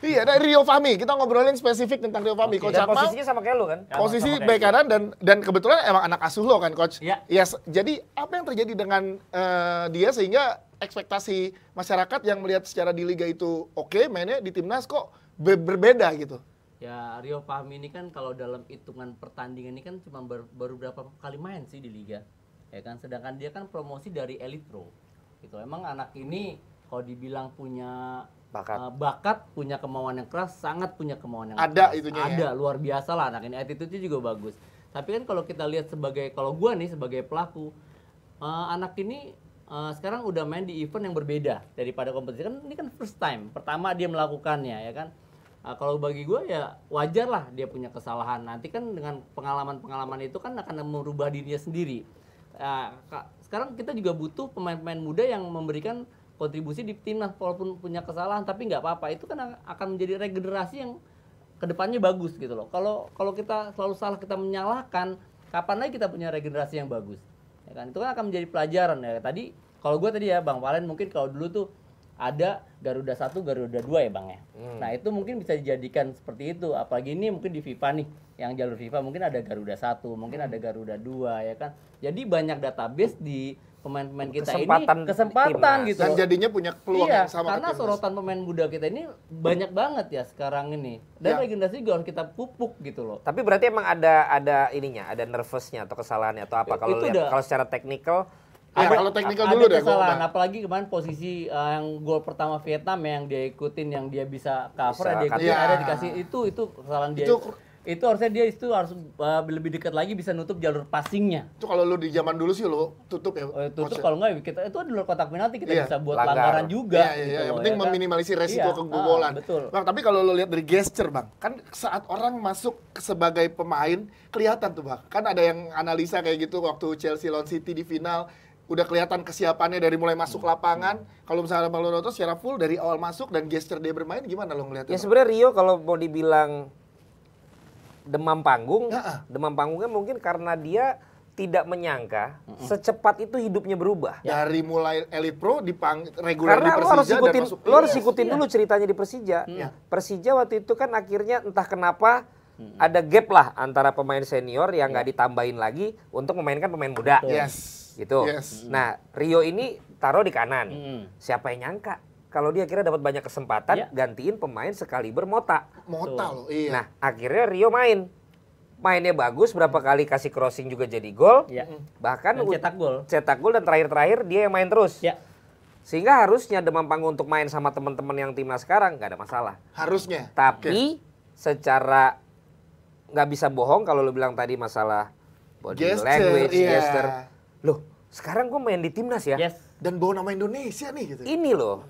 Iya, dari Rio Fahmi kita ngobrolin spesifik tentang Rio Fahmi. Okay. Coach Akmal, posisinya sama kayak lo kan? Posisi bek kanan dan dan kebetulan emang anak asuh lo kan coach. Iya. Yes, jadi apa yang terjadi dengan uh, dia sehingga ekspektasi masyarakat yang melihat secara di liga itu oke okay, mainnya di timnas kok be berbeda gitu. Ya Rio Fahmi ini kan kalau dalam hitungan pertandingan ini kan cuma ber, baru berapa kali main sih di liga, ya kan. Sedangkan dia kan promosi dari Elite Pro, gitu. Emang anak ini kalau dibilang punya bakat, uh, bakat punya kemauan yang keras, sangat punya kemauan yang ada keras. Itunya. Ada, ya? Luar biasa lah anak ini. Attitude-nya juga bagus. Tapi kan kalau kita lihat sebagai, kalau gua nih sebagai pelaku, uh, anak ini uh, sekarang udah main di event yang berbeda daripada kompetisi. Kan ini kan first time, pertama dia melakukannya, ya kan. Uh, kalau bagi gue ya wajar lah dia punya kesalahan. Nanti kan dengan pengalaman-pengalaman itu kan akan merubah dirinya sendiri. Uh, sekarang kita juga butuh pemain-pemain muda yang memberikan kontribusi di timnas walaupun punya kesalahan. Tapi nggak apa-apa, itu kan akan menjadi regenerasi yang kedepannya bagus gitu loh. Kalau kalau kita selalu salah kita menyalahkan, kapan lagi kita punya regenerasi yang bagus? Ya kan? Itu kan akan menjadi pelajaran ya. Tadi kalau gue tadi ya Bang Valen mungkin kalau dulu tuh ada Garuda satu, Garuda dua ya Bang ya. Hmm. Nah itu mungkin bisa dijadikan seperti itu. Apalagi ini mungkin di FIFA nih, yang jalur FIFA mungkin ada Garuda satu, mungkin hmm. ada Garuda dua ya kan. Jadi banyak database di pemain-pemain kita kesempatan ini, kesempatan timnas. Gitu. Dan jadinya punya peluang iya, yang sama. Karena sorotan pemain muda kita ini banyak banget ya sekarang ini. Dan ya. Regenerasi juga kita pupuk gitu loh. Tapi berarti emang ada ada ininya, ada nervousnya atau kesalahannya atau apa? Kalau kalau secara teknikal. Ya, apa, kalau teknikal dulu deh. Kesalahan, gua, apalagi kemarin posisi uh, yang gol pertama Vietnam yang dia ikutin, yang dia bisa cover, bisa, dia ikutin, ya. Ada dikasih itu itu kesalahan dia. Itu, itu harusnya dia itu harus uh, lebih dekat lagi bisa nutup jalur passingnya. Itu kalau lu di zaman dulu sih lu tutup ya. Uh, tutup kalau enggak kita itu di luar kotak penalti kita yeah. bisa buat Langgar. Langgaran juga. Yeah, yeah, gitu yeah. Yang penting ya meminimalisir kan? Resiko yeah. kebobolan. Ah, betul. Bang, tapi kalau lu lihat dari gesture, Bang, kan saat orang masuk sebagai pemain kelihatan tuh, Bang. Kan ada yang analisa kayak gitu waktu Chelsea lawan City di final. Udah kelihatan kesiapannya dari mulai masuk lapangan. Hmm. Kalau misalnya Bang Lono secara full dari awal masuk dan gesture dia bermain gimana lo ngeliatnya? Ya sebenarnya Rio kalau mau dibilang demam panggung, ya. Demam panggungnya mungkin karena dia tidak menyangka hmm. secepat itu hidupnya berubah. Ya. Dari mulai Elite Pro dipang reguler di Persija. Karena lo harus ikutin, lo harus ikutin dulu ceritanya di Persija. Hmm. Ya. Persija waktu itu kan akhirnya entah kenapa hmm. ada gap lah antara pemain senior yang nggak hmm. ditambahin lagi untuk memainkan pemain muda. Yes. Gitu. Yes. Nah, Rio ini taruh di kanan. Mm. Siapa yang nyangka kalau dia akhirnya dapat banyak kesempatan yeah. gantiin pemain sekaliber Mota. Mota loh, iya. Nah, akhirnya Rio main. Mainnya bagus, berapa kali kasih crossing juga jadi gol. Yeah. Bahkan cetak gol. Cetak gol dan terakhir-terakhir dia yang main terus. Yeah. Sehingga harusnya demam panggung untuk main sama teman-teman yang timnas sekarang nggak ada masalah. Harusnya. Tapi okay. secara nggak bisa bohong kalau lo bilang tadi masalah body gesture, language, yeah. gesture. Loh, sekarang gue main di timnas ya. Yes. Dan bawa nama Indonesia nih gitu. Ini loh.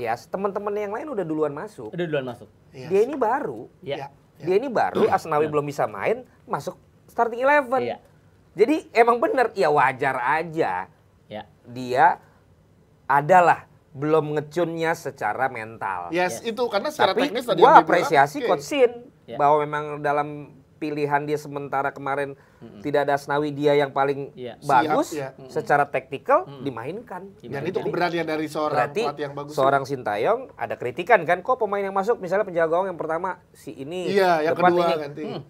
Ya, teman-teman yang lain udah duluan masuk. Udah duluan masuk. Yes. Dia ini baru. Yeah. Dia ini baru, yeah. Asnawi yeah. belum bisa main, masuk starting eleven. Yeah. Jadi emang bener, ya wajar aja. Yeah. Dia adalah belum ngecunnya secara mental. Yes, yes. Itu karena secara tapi teknis tadi. Tapi gue apresiasi okay. Coach Shin yeah. bahwa memang dalam pilihan dia sementara kemarin mm-mm. tidak ada Asnawi, dia yang paling yeah. bagus siap, yeah. secara teknikal mm-mm. dimainkan. Dan itu keberanian dari seorang pelatih yang bagus. Seorang Shin Tae-yong ada kritikan kan, kok pemain yang masuk misalnya penjaga gawang yang pertama si ini, yeah, yang kedua ini. Ganti. Hmm.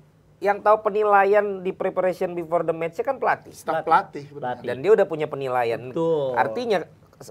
Yang tahu penilaian di preparation before the match kan pelatih. Staf pelatih. Pelatih. Dan dia udah punya penilaian. Betul. Artinya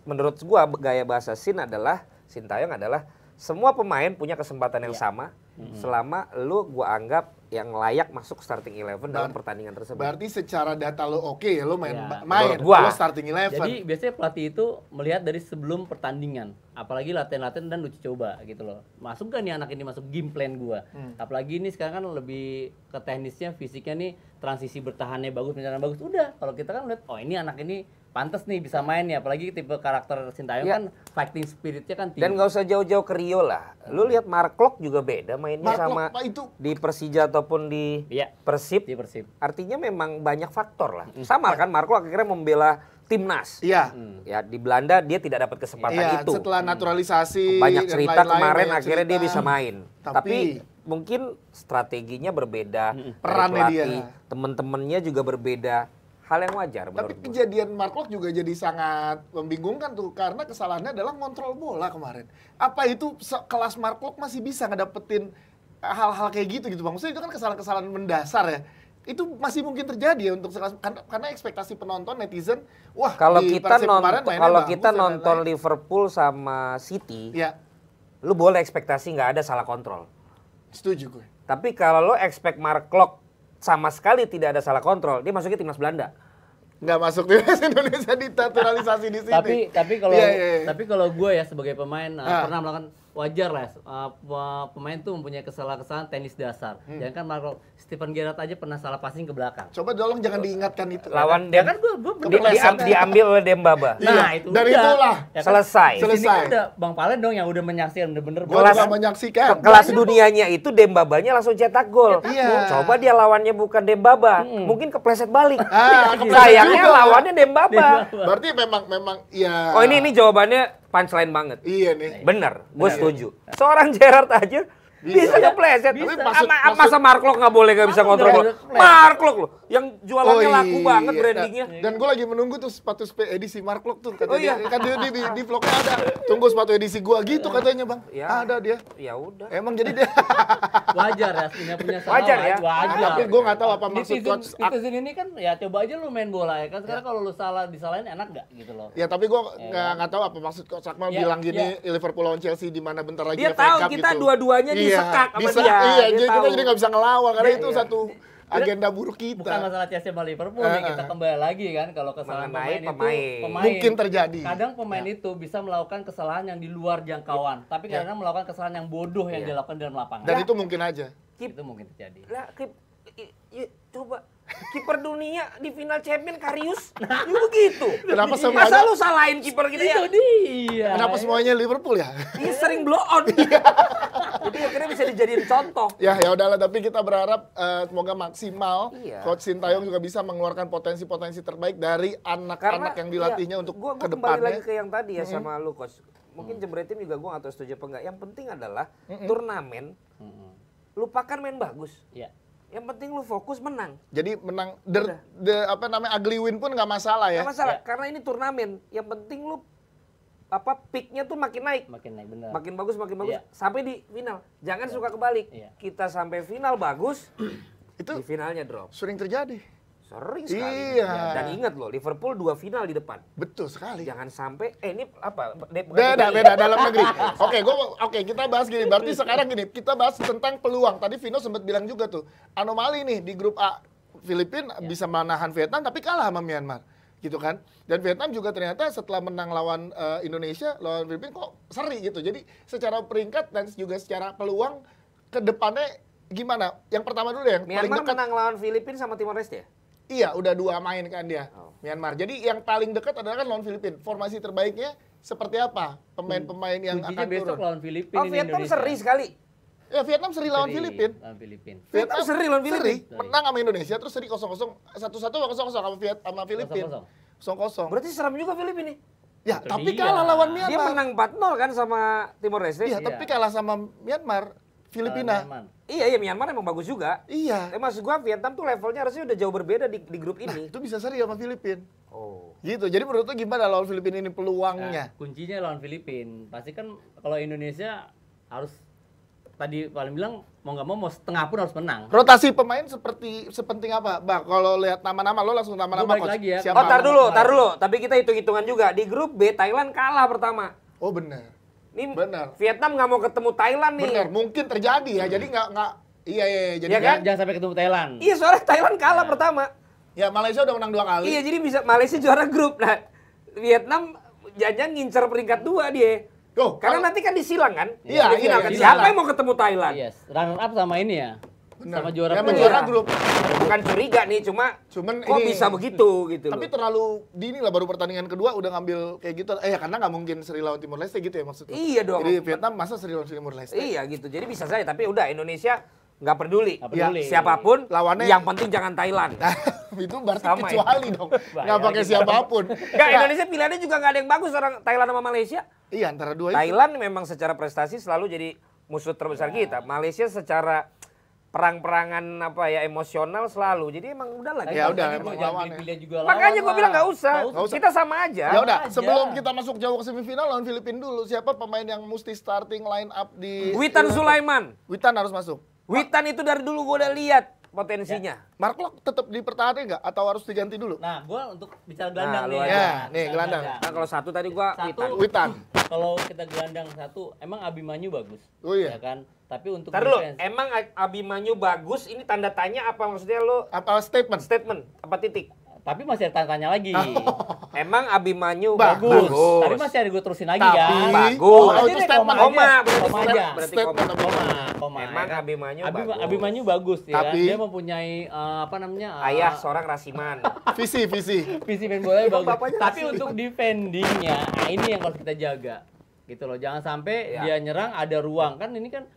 menurut gua gaya bahasa Shin adalah Shin Tae-yong adalah semua pemain punya kesempatan yang yeah. sama mm-hmm. selama lu gua anggap yang layak masuk starting eleven dalam pertandingan tersebut. Berarti secara data lo oke okay, ya lo main ya. main lo starting eleven. Jadi biasanya pelatih itu melihat dari sebelum pertandingan, apalagi latihan-latihan dan uji coba gitu loh. Masuk gak nih anak ini masuk game plan gua. Hmm. Apalagi ini sekarang kan lebih ke teknisnya, fisiknya nih, transisi bertahannya bagus, penyerangan bagus. Udah, kalau kita kan lihat oh ini anak ini pantes nih bisa main ya, apalagi tipe karakter Shin Tae-yong ya. Kan fighting spiritnya kan tinggi. Dan nggak usah jauh-jauh ke Rio lah. Lu lihat Marc Klok juga beda mainnya Marc sama Klok, itu. Di Persija ataupun di ya. Persib. Di Persib. Artinya memang banyak faktor lah. Mm. Sama kan Marc Klok akhirnya membela timnas. Iya. Mm. Ya di Belanda dia tidak dapat kesempatan ya, itu. Setelah naturalisasi. Mm. Banyak cerita lain-lain, kemarin banyak akhirnya cerita. Dia bisa main. Tapi, Tapi mungkin strateginya berbeda. Mm. Perannya dia. Temen-temennya juga berbeda. Hal yang wajar. Tapi kejadian Marc Klok juga jadi sangat membingungkan tuh karena kesalahannya adalah ngontrol bola kemarin. Apa itu kelas Marc Klok masih bisa ngedapetin hal-hal kayak gitu gitu Bang? Maksudnya itu kan kesalahan-kesalahan mendasar ya. Itu masih mungkin terjadi ya untuk sekelas, karena ekspektasi penonton netizen. Wah, kalau kita nonton kalau kita nonton Liverpool sama City, ya. Lu boleh ekspektasi nggak ada salah kontrol. Setuju gue. Tapi kalau lo expect Marc Klok sama sekali tidak ada salah kontrol, dia masuknya timnas Belanda. Nggak masuk timnas Indonesia dinaturalisasi di sini. Tapi tapi kalau yeah, yeah, yeah. tapi kalau gue ya sebagai pemain ah. pernah melakukan wajar lah uh, pemain tuh mempunyai kesalahan-kesalahan tenis dasar. Hmm. Jangan kan Marco Stephen Gerrard aja pernah salah passing ke belakang. Coba tolong jangan diingatkan itu. Lawan dia kan gue di, di, diambil oleh Dembaba. Nah, iya. itu dari udah. itulah ya, selesai. Kan? Selesai. Udah Bang Palen dong yang udah menyaksikan bener-bener kelas kan? menyaksikan. Kelas dunianya itu Dembabanya langsung cetak gol. Iya. Coba dia lawannya bukan Dembaba, hmm. mungkin kepleset balik. Ah, sayangnya lawannya Dembaba. Dembaba. Berarti memang memang ya. Oh ini ini jawabannya punchline banget. Iya nih. Bener, gue setuju. Seorang Gerrard aja Bisa kepleset. Masa Marc Klok nggak boleh nggak bisa kontrol? Marc Klok loh, yang jualannya laku banget brandingnya. Dan gue lagi menunggu tuh sepatu edisi Marc Klok tuh. Katanya kan dia di vlognya ada. Tunggu sepatu edisi gua gitu katanya bang. Ada dia. Ya udah. Emang jadi dia. Wajar ya, punya punya salah. Wajar ya. Tapi gue nggak tahu apa maksud Coach. Netizen ini kan ya coba aja lu main bola ya kan. Sekarang kalau lu salah disalahin enak nggak gitu loh. Ya tapi gue nggak tahu apa maksud Coach Akmal bilang gini Liverpool lawan Chelsea di mana bentar lagi. Dia tahu kita dua-duanya disekak sama dia. Iya, jadi kita jadi nggak bisa ngelawan karena itu satu agenda buruk kita. Bukan masalah Chelsea sama Liverpool nih, kita kembali lagi kan kalau kesalahan pemain itu mungkin terjadi. Kadang pemain itu bisa melakukan kesalahan yang di luar jangkauan, tapi kadang melakukan kesalahan yang bodoh yang dilakukan dalam lapangan. Dan itu mungkin aja. Itu mungkin terjadi. Lah, coba kiper dunia di final champion Karius itu begitu. Kenapa semuanya? Masa lu salahin kiper kita ya? Itu dia. Kenapa semuanya Liverpool ya? Ini sering blow on. Jadi akhirnya bisa dijadiin contoh. Ya, ya udahlah. Tapi kita berharap uh, semoga maksimal. Iya. Coach Shin Tae-yong juga bisa mengeluarkan potensi-potensi terbaik dari anak-anak yang dilatihnya iya, untuk gua, gua ke depannya. Kembali lagi ke yang tadi ya mm-hmm. sama lu, Coach. Mungkin mm-hmm. Jebreeeet juga gue atau setuju apa enggak. Yang penting adalah mm-hmm. turnamen. Mm-hmm. Lupakan main bagus. Iya. Yang penting lu fokus menang. Jadi menang. The, the, apa namanya ugly win pun nggak masalah ya. Nggak masalah. Ya. Karena ini turnamen. Yang penting lu apa peaknya tuh makin naik, makin naik bener, makin bagus, makin bagus yeah. sampai di final. Jangan yeah. suka kebalik. Yeah. Kita sampai final bagus, itu di finalnya drop. Sering terjadi. Sering sekali. Iya. Dan ingat loh, Liverpool dua final di depan. Betul sekali. Jangan sampai eh ini apa? Beda beda dalam negeri. Oke, gua oke okay, kita bahas gini. Berarti sekarang gini, kita bahas tentang peluang. Tadi Vino sempat bilang juga tuh, anomali nih di grup A. Filipina yeah. bisa menahan Vietnam tapi kalah sama Myanmar. Gitu kan, dan Vietnam juga ternyata setelah menang lawan uh, Indonesia, lawan Filipina kok seri gitu. Jadi secara peringkat dan juga secara peluang ke depannya gimana? Yang pertama dulu yang Myanmar paling dekat menang lawan Filipina sama Timor Leste ya? Iya, udah dua main kan dia oh. Myanmar. Jadi yang paling dekat adalah kan lawan Filipina. Formasi terbaiknya seperti apa? Pemain-pemain yang Ujinya akan besok turun. Lawan Filipina. Oh, Vietnam Indonesia. Seri sekali. Ya Vietnam seri lawan Filipina. Filipina. Vietnam seri lawan Filipina. Menang sama Indonesia terus seri kosong kosong, satu satu kosong kosong sama Viet sama Filipina. kosong kosong. Berarti seram juga Filipina nih. Ya, itu tapi dia. Kalah lawan Myanmar. Dia menang empat nol kan sama Timor Leste. Iya, iya, tapi kalah sama Myanmar, Filipina. Uh, iya, iya Myanmar emang bagus juga. Iya. Tapi maksud gua Vietnam tuh levelnya harusnya udah jauh berbeda di, di grup ini. Nah, itu bisa seri sama Filipina. Oh. Gitu. Jadi menurut lu gimana lawan Filipina ini peluangnya? Nah, kuncinya lawan Filipina. Pasti kan kalau Indonesia harus tadi paling bilang mau nggak mau mau setengah pun harus menang. Rotasi pemain seperti sepenting apa, Bang? Kalau lihat nama-nama lo langsung nama-nama coach. Ya. Siapa? Oh, tar dulu, tar dulu. Tapi kita hitung-hitungan juga. Di grup B Thailand kalah pertama. Oh, benar. Ini benar. Vietnam nggak mau ketemu Thailand nih. Benar, mungkin terjadi ya. Hmm. Jadi nggak nggak iya iya jadi ya kan? Jangan sampai ketemu Thailand. Iya, soalnya Thailand kalah ya. Pertama. Ya, Malaysia udah menang dua kali. Iya, jadi bisa Malaysia juara grup. Nah, Vietnam jangan ngincer peringkat dua dia. Oh, karena nanti kan disilang kan? Iya, iya, iya, siapa yang mau ketemu Thailand? Yes. Runner up sama ini ya? Bener. Sama juara ya, ya. Grup. Bukan curiga nih, cuma cuman kok ini, bisa begitu gitu. Tapi terlalu dini lah baru pertandingan kedua udah ngambil kayak gitu. Eh ya karena nggak mungkin seri lawan Timor Leste gitu ya maksudnya. Iya dong. Jadi Vietnam masa seri lawan Timor Leste? Iya gitu. Jadi bisa saja tapi udah Indonesia nggak peduli. Gak peduli. Ya, siapapun lawannya yang penting jangan Thailand. Itu berarti sama kecuali ya. Dong. Nggak pakai siapapun. Nggak, Indonesia pilihannya juga nggak ada yang bagus orang Thailand sama Malaysia. Iya, antara dua Thailand itu. Thailand memang secara prestasi selalu jadi musuh terbesar ya. Kita. Malaysia secara perang-perangan apa ya emosional selalu. Jadi emang udah lah. Ya udah, emang lawannya. Makanya gue bilang nggak usah. usah. Kita sama aja. Ya udah, sebelum kita masuk jauh ke semifinal lawan Filipina dulu. Siapa pemain yang mesti starting line up di Witan Sulaiman. Witan harus masuk. Witan itu dari dulu gue udah lihat potensinya. Ya. Marc Klok tetap dipertahankan nggak atau harus diganti dulu? Nah, gua untuk bicara gelandang nah, nih. Ya, ya. Nih gelandang. gelandang. Nah, kalau satu tadi gua satu, Witan. Kalau kita gelandang satu, emang Abimanyu bagus. Oh iya. Ya kan? Tapi untuk Ntar defense, lo, emang Abimanyu bagus ini tanda tanya apa maksudnya lo? Apa statement? Statement, apa titik? Tapi masih ada tanya lagi. Emang Abimanyu bagus. bagus. Tapi masih ada gue terusin lagi tapi, kan. Bagus. Oh, oh, itu koma, koma, koma aja. Berarti koma, koma, koma. Emang ya, kan? Abimanyu Abi, bagus. Abimanyu bagus ya. Tapi, dia mempunyai uh, apa namanya? Uh, ayah seorang rasiman. visi, visi. Visi main bola bagus. Tapi rasiman. Untuk defendingnya, nah ini yang harus kita jaga. Gitu loh. Jangan sampai ya. Dia nyerang ada ruang kan ini kan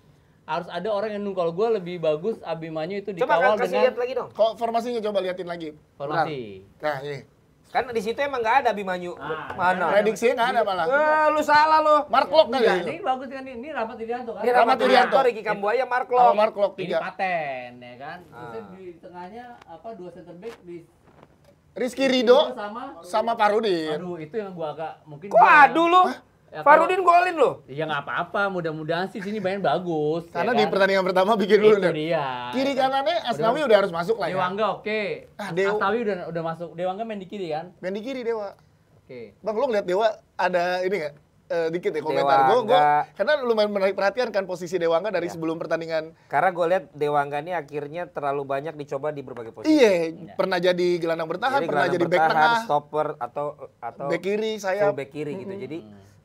harus ada orang yang nunggu. Kalau gue lebih bagus Abimanyu itu dikawal dengan. Coba kasih lihat lagi dong. Kok formasinya coba liatin lagi. Formasi. Benar. Nah ini. Kan di situ emang nggak ada Abimanyu. Ah, mana? Prediksinya nggak ada malah. Eh, lu salah lu. Marc Klok kali ya. Ini bagus kan ini Rahmat Irianto kan. Ini Rahmat Irianto, Riki Kambuaya, Marc Klok. Oh, Marc Klok tiga. Ini paten ya kan. Terus ah. di tengahnya apa dua center back di Rizky Ridho sama sama Farudin. Aduh, itu yang gua agak mungkin. Kok aduh lu? Ya, Farudin golin loh. Iya nggak apa-apa, mudah-mudahan sih sini main bagus. Karena ya kan? Di pertandingan pertama bikin dulu deh. Kiri kanannya Asnawi udah, udah harus masuk lah ya. Dewangga oke. Okay. Ah, Dew Asnawi udah udah masuk. Dewangga main di kiri kan? Main di kiri Dewa. Oke. Okay. Bang lo ngeliat Dewa ada ini nggak? Uh, dikit ya komentar gue, karena lumayan menarik perhatian kan posisi Dewangga dari ya. sebelum pertandingan. Karena gue lihat Dewangga ini akhirnya terlalu banyak dicoba di berbagai posisi. Iya, ya. pernah jadi gelandang bertahan, jadi pernah gelandang jadi bertahan, back tengah, stopper atau atau back kiri, sayap, back kiri gitu. Mm -hmm. Jadi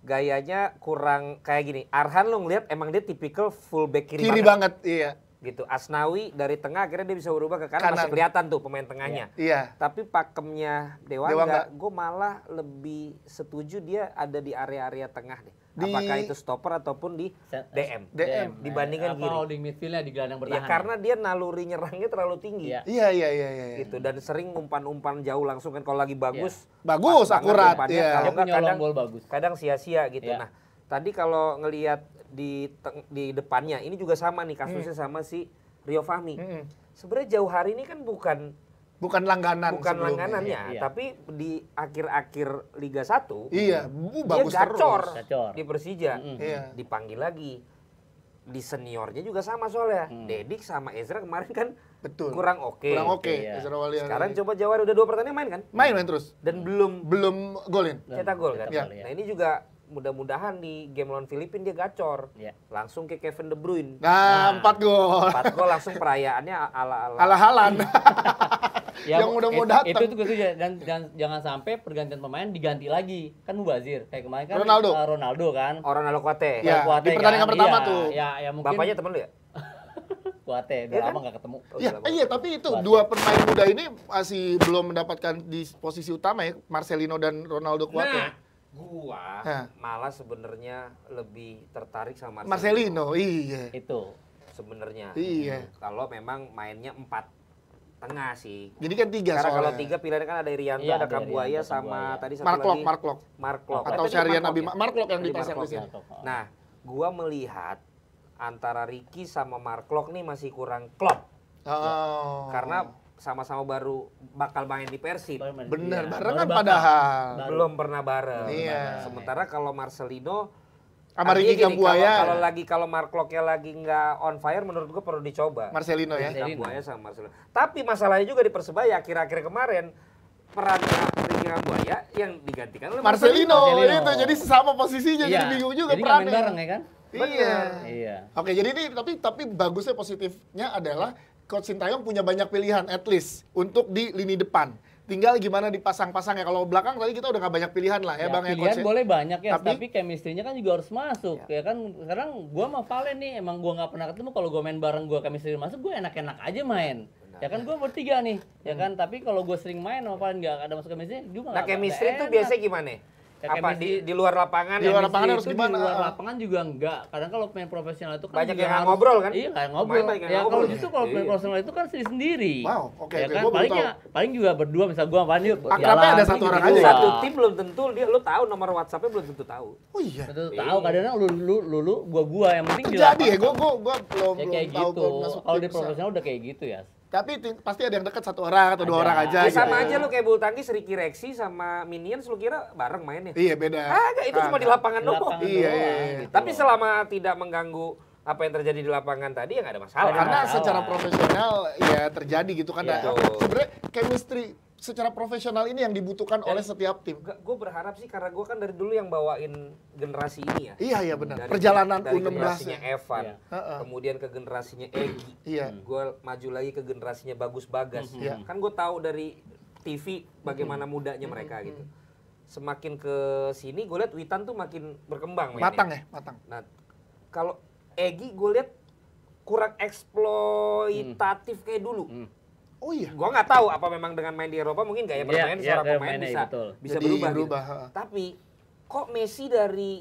gayanya kurang kayak gini. Arhan lo ngeliat emang dia tipikal full back kiri, kiri banget. banget. Iya. Gitu. Asnawi dari tengah akhirnya dia bisa berubah ke kanan, kanan. Masih kelihatan tuh pemain tengahnya. Iya. Tapi pakemnya Dewangga, gue malah lebih setuju dia ada di area-area tengah deh. Di... Apakah itu stopper ataupun di D M, D M dibandingkan kiri. Apa holding midfieldnya di gelandang bertahan? Ya karena dia naluri nyerangnya terlalu tinggi. Iya iya iya. iya, iya. Gitu dan sering umpan-umpan jauh langsung kan kalau lagi bagus. Ya. Bagus akurat. Iya. Kalau nggak kadang gol bagus. Kadang sia-sia gitu. Ya. Nah tadi kalau ngelihat di di depannya ini juga sama nih kasusnya hmm. sama si Rio Fahmi. Hmm. Sebenarnya Jauhari ini kan bukan bukan langganan bukan langganannya, iya. tapi di akhir-akhir Liga satu iya, bu, bagus dia gacor, gacor di Persija, hmm. iya. dipanggil lagi. Di seniornya juga sama soalnya. Hmm. Dedik sama Ezra kemarin kan betul. kurang oke. Okay. Kurang oke. Okay. Iya. Sekarang coba Jauhari udah dua pertandingan main kan? Main main terus. Dan hmm. belum belum golin. Cetak gol kan. Ya. Nah, ini juga mudah-mudahan di game lawan Filipina dia gacor, yeah. langsung ke Kevin De Bruyne. Nah, empat gol. Empat gol langsung perayaannya ala-ala. Ala-halan. Ya, yang mudah-mudahan itu, itu itu dan, dan jangan sampai pergantian pemain diganti lagi kan mubazir kayak kemarin kan Ronaldo, uh, Ronaldo kan, oh, Ronaldo Kwateh. Ya, Kwateh di pertandingan kan? pertama iya, tuh. Ya, ya mungkin bapaknya temen lu ya. Kwateh, udah lama gak ketemu. Oh, ya, iya, tapi itu Kwateh. Dua pemain muda ini masih belum mendapatkan di posisi utama ya, Marselino dan Ronaldo Kwateh. Nah. Gua Hah. malah sebenarnya lebih tertarik sama Marselino. Marselino iya. Itu sebenarnya. Iya. Kalau memang mainnya empat tengah sih. Jadi kan tiga. Karena soalnya. Kalau tiga pilihannya kan ada Irianto, iya, ada Kambuaya sama Kambuaya. Tadi satu Marc Klok, lagi. Marc Klok, Marc Klok. Atau Syarian Nabi Marc Klok yang dipasang di sini. Nah, gua melihat antara Ricky sama Marc Klok nih masih kurang klop. Oh. Karena sama-sama baru bakal main di Persib. Bener, ya. Bareng kan padahal. Baru. Belum pernah bareng. Iya. Sementara kalau Marselino, sama Ricky Kambuaya. Kalau lagi kalau Marc Kloknya lagi nggak on fire, menurut gue perlu dicoba. Marselino ya. Kambuaya sama Marselino. Tapi masalahnya juga di Persebaya akhir-akhir kemarin peran Ricky Kambuaya yang digantikan oleh Marselino. Marselino. Itu jadi sesama posisinya iya. jadi bingung juga jadi perannya. Jadi main bareng ya kan? Iya. Iya. Oke, jadi ini tapi tapi bagusnya positifnya adalah Coach Shin Tae-yong punya banyak pilihan at least untuk di lini depan. Tinggal gimana dipasang-pasang ya. Kalau belakang tadi kita udah gak banyak pilihan lah ya, ya Bang Coach. Pilihan ya. boleh banyak ya, tapi, tapi chemistry-nya kan juga harus masuk. Ya, ya kan sekarang gua sama Valen nih emang gua nggak pernah ketemu, kalau gua main bareng gua chemistry masuk, gua enak-enak aja main. Benar. Ya kan gua bertiga nih. Ya hmm. kan tapi kalau gua sering main sama Valen nggak ada masuk chemistry, gua nah, chemistry itu biasanya gimana? Ya, apa di, di luar lapangan di luar lapangan harus gimana? Di luar lapangan juga enggak. Kadang kalau pemain profesional itu kan banyak yang harus, ngobrol kan? Iya, kayak ngobrol. Banyak ya, kalau justru kalau pemain iya. profesional itu kan sendiri-sendiri. Wow, oke. Okay, ya okay, kan palingnya paling juga berdua, misal gua sama Fandi. Akrabnya ada satu orang aja. Satu tim belum tentu dia lu tahu nomor WhatsApp-nya belum tentu tahu. Oh iya. Tentu tahu kadang lu lu lu, lu gua gua yang penting di lapangan. Jadi ya gua gua gua belum tahu masuk. Kalau di profesional udah kayak gitu ya. Tapi pasti ada yang dekat satu orang atau ada. dua orang aja. Ya, sama gitu. aja lu kayak bulu tangkis Ricky Rexy sama Minions lu kira bareng mainnya. Iya beda. Agak itu ah, cuma di lapangan doang. Iya. Gitu. Tapi selama tidak mengganggu apa yang terjadi di lapangan tadi ya nggak ada masalah. Karena masalah. secara profesional ya terjadi gitu kan. Ya. Sebenarnya chemistry secara profesional ini yang dibutuhkan Dan oleh setiap tim. Gue berharap sih karena gue kan dari dulu yang bawain generasi ini ya. Iya iya benar. Dari, Perjalanan dari generasinya Evan, iya. kemudian ke generasinya Egy. Iya. Gue maju lagi ke generasinya Bagus Bagas. Mm -hmm. yeah. Kan gue tahu dari T V bagaimana mm -hmm. mudanya mereka mm -hmm. gitu. Semakin ke sini gue lihat Witan tuh makin berkembang. Matang ya, matang. Nah kalau Egy gue lihat kurang eksploitatif mm. kayak dulu. Mm. Oh iya, gua nggak tahu apa memang dengan main di Eropa mungkin gaya bermain yeah, seorang yeah, pemain bisa betul. bisa Jadi, berubah. berubah. Gitu. Tapi kok Messi dari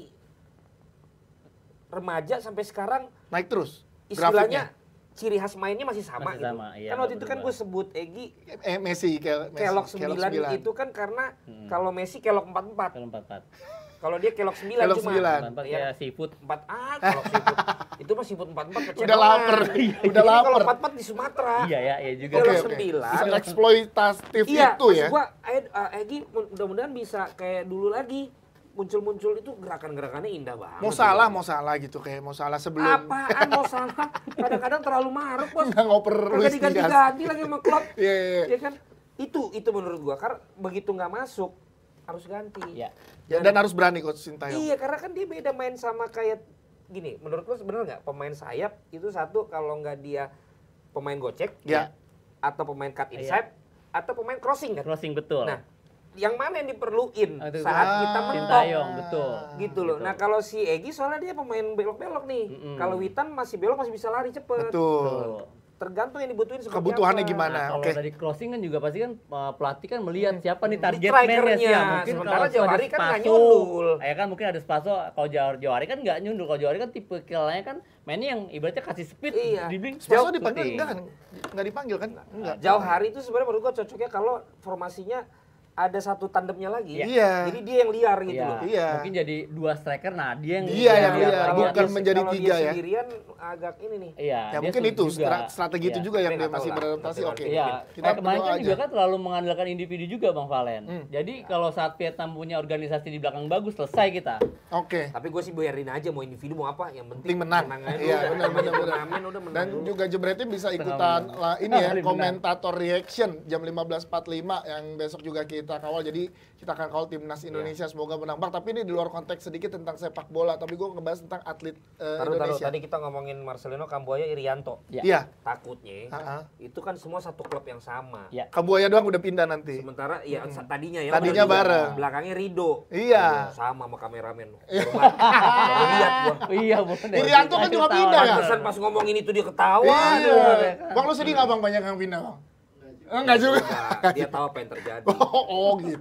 remaja sampai sekarang naik terus? Istilahnya grafiknya. ciri khas mainnya masih sama masih gitu. Sama, iya, kan waktu itu kan gue sebut Egy eh, Messi, kel, Messi kelok sembilan itu kan karena hmm. kalau Messi kelok empat empat. Kalau dia kelok sembilan kelok cuma kelok sembilan, ya seafood empat A, kelok seafood itu mah seafood empat empat kecewa. Udah lapar, udah lapar. Kalau empat empat di Sumatera. Iya ya, iya juga. Kelok okay, sembilan. Okay. Eksploitatif iya, itu ya. Iya, gua uh, Egy mudah-mudahan bisa kayak dulu lagi. Muncul-muncul itu gerakan-gerakannya indah banget. Mau salah, mau salah gitu kayak mau salah sebelum. Apaan mau salah? Kadang-kadang terlalu maruk, Bos. Enggak ngoper lu. Ganti-ganti lagi sama Klok. Iya, iya. Ya kan? Itu itu menurut gua karena begitu nggak masuk harus ganti. Ya. Dan, dan harus berani Coach Shin Tae-yong. Iya, karena kan dia beda main sama kayak gini. Menurut lo bener nggak pemain sayap itu satu kalau nggak dia pemain gocek, ya. Atau pemain cut inside, ya. Atau pemain crossing kan? Crossing betul. Nah, yang mana yang diperluin oh, saat ah, kita mentok? Shin Tae-yong, betul. Gitu loh. Betul. Nah kalau si Egy soalnya dia pemain belok-belok nih. Mm -mm. Kalau Witan masih belok masih bisa lari cepet. Betul. Betul. Tergantung yang dibutuhin seperti kebutuhannya apa. Gimana. Nah, kalau okay. dari crossing kan juga pasti kan pelatih kan melihat siapa nih target man-nya siapa. Mungkin sementara kalau Jauhari kan nggak nyundul. Ya kan mungkin ada Spaso, kalau Jauhari kan nggak nyundul. Kalau Jauhari kan tipe kilanya kan mainnya yang ibaratnya kasih speed. Iya. Dribbling. Spaso dipanggil enggak kan? Nggak dipanggil kan? Enggak. Jauhari itu sebenarnya menurut gua cocoknya kalau formasinya ada satu tandemnya lagi, yeah. jadi dia yang liar gitu yeah. loh. Yeah. Mungkin jadi dua striker, nah dia yang dia yang liar, bukan menjadi tiga ya. Sendirian agak ini nih. Iya. Ya, mungkin itu juga. Strategi yeah. itu juga yang dia masih beradaptasi. Oke. Okay. Yeah. Kita nah, kemarin kan aja. Juga kan terlalu mengandalkan individu juga Bang Valen. Hmm. Jadi kalau saat Vietnam punya organisasi di belakang bagus, selesai kita. Oke. Okay. Tapi gue sih biarin aja mau individu mau apa, yang penting menang. Iya benar-benar. Dan juga Jebreetnya bisa ikutan ini ya komentator reaction jam lima belas empat puluh lima yang besok juga kita. Kita kawal, jadi kita akan kawal timnas Indonesia yeah. semoga menang. Bang, tapi ini di luar konteks sedikit tentang sepak bola, tapi gue ngebahas tentang atlet uh, taruh, Indonesia. Taruh. Tadi kita ngomongin Marselino, Kambuaya, Irianto. Iya. Yeah. Takutnya, uh-huh. itu kan semua satu klub yang sama. Yeah. Kambuaya doang udah pindah nanti. Sementara, ya hmm. tadinya ya. Tadinya bareng. Belakangnya Rido. Iya. Yeah. Sama sama kameramen. Lihat gua. Iya, bener. Irianto kan juga pindah ya. Pas, pas ngomongin itu dia ketawa. Yeah. Bang, lu sedih nggak Bang banyak yang pindah Bang? Enggak juga. Nah, dia tahu apa yang terjadi. Oh, oh gitu.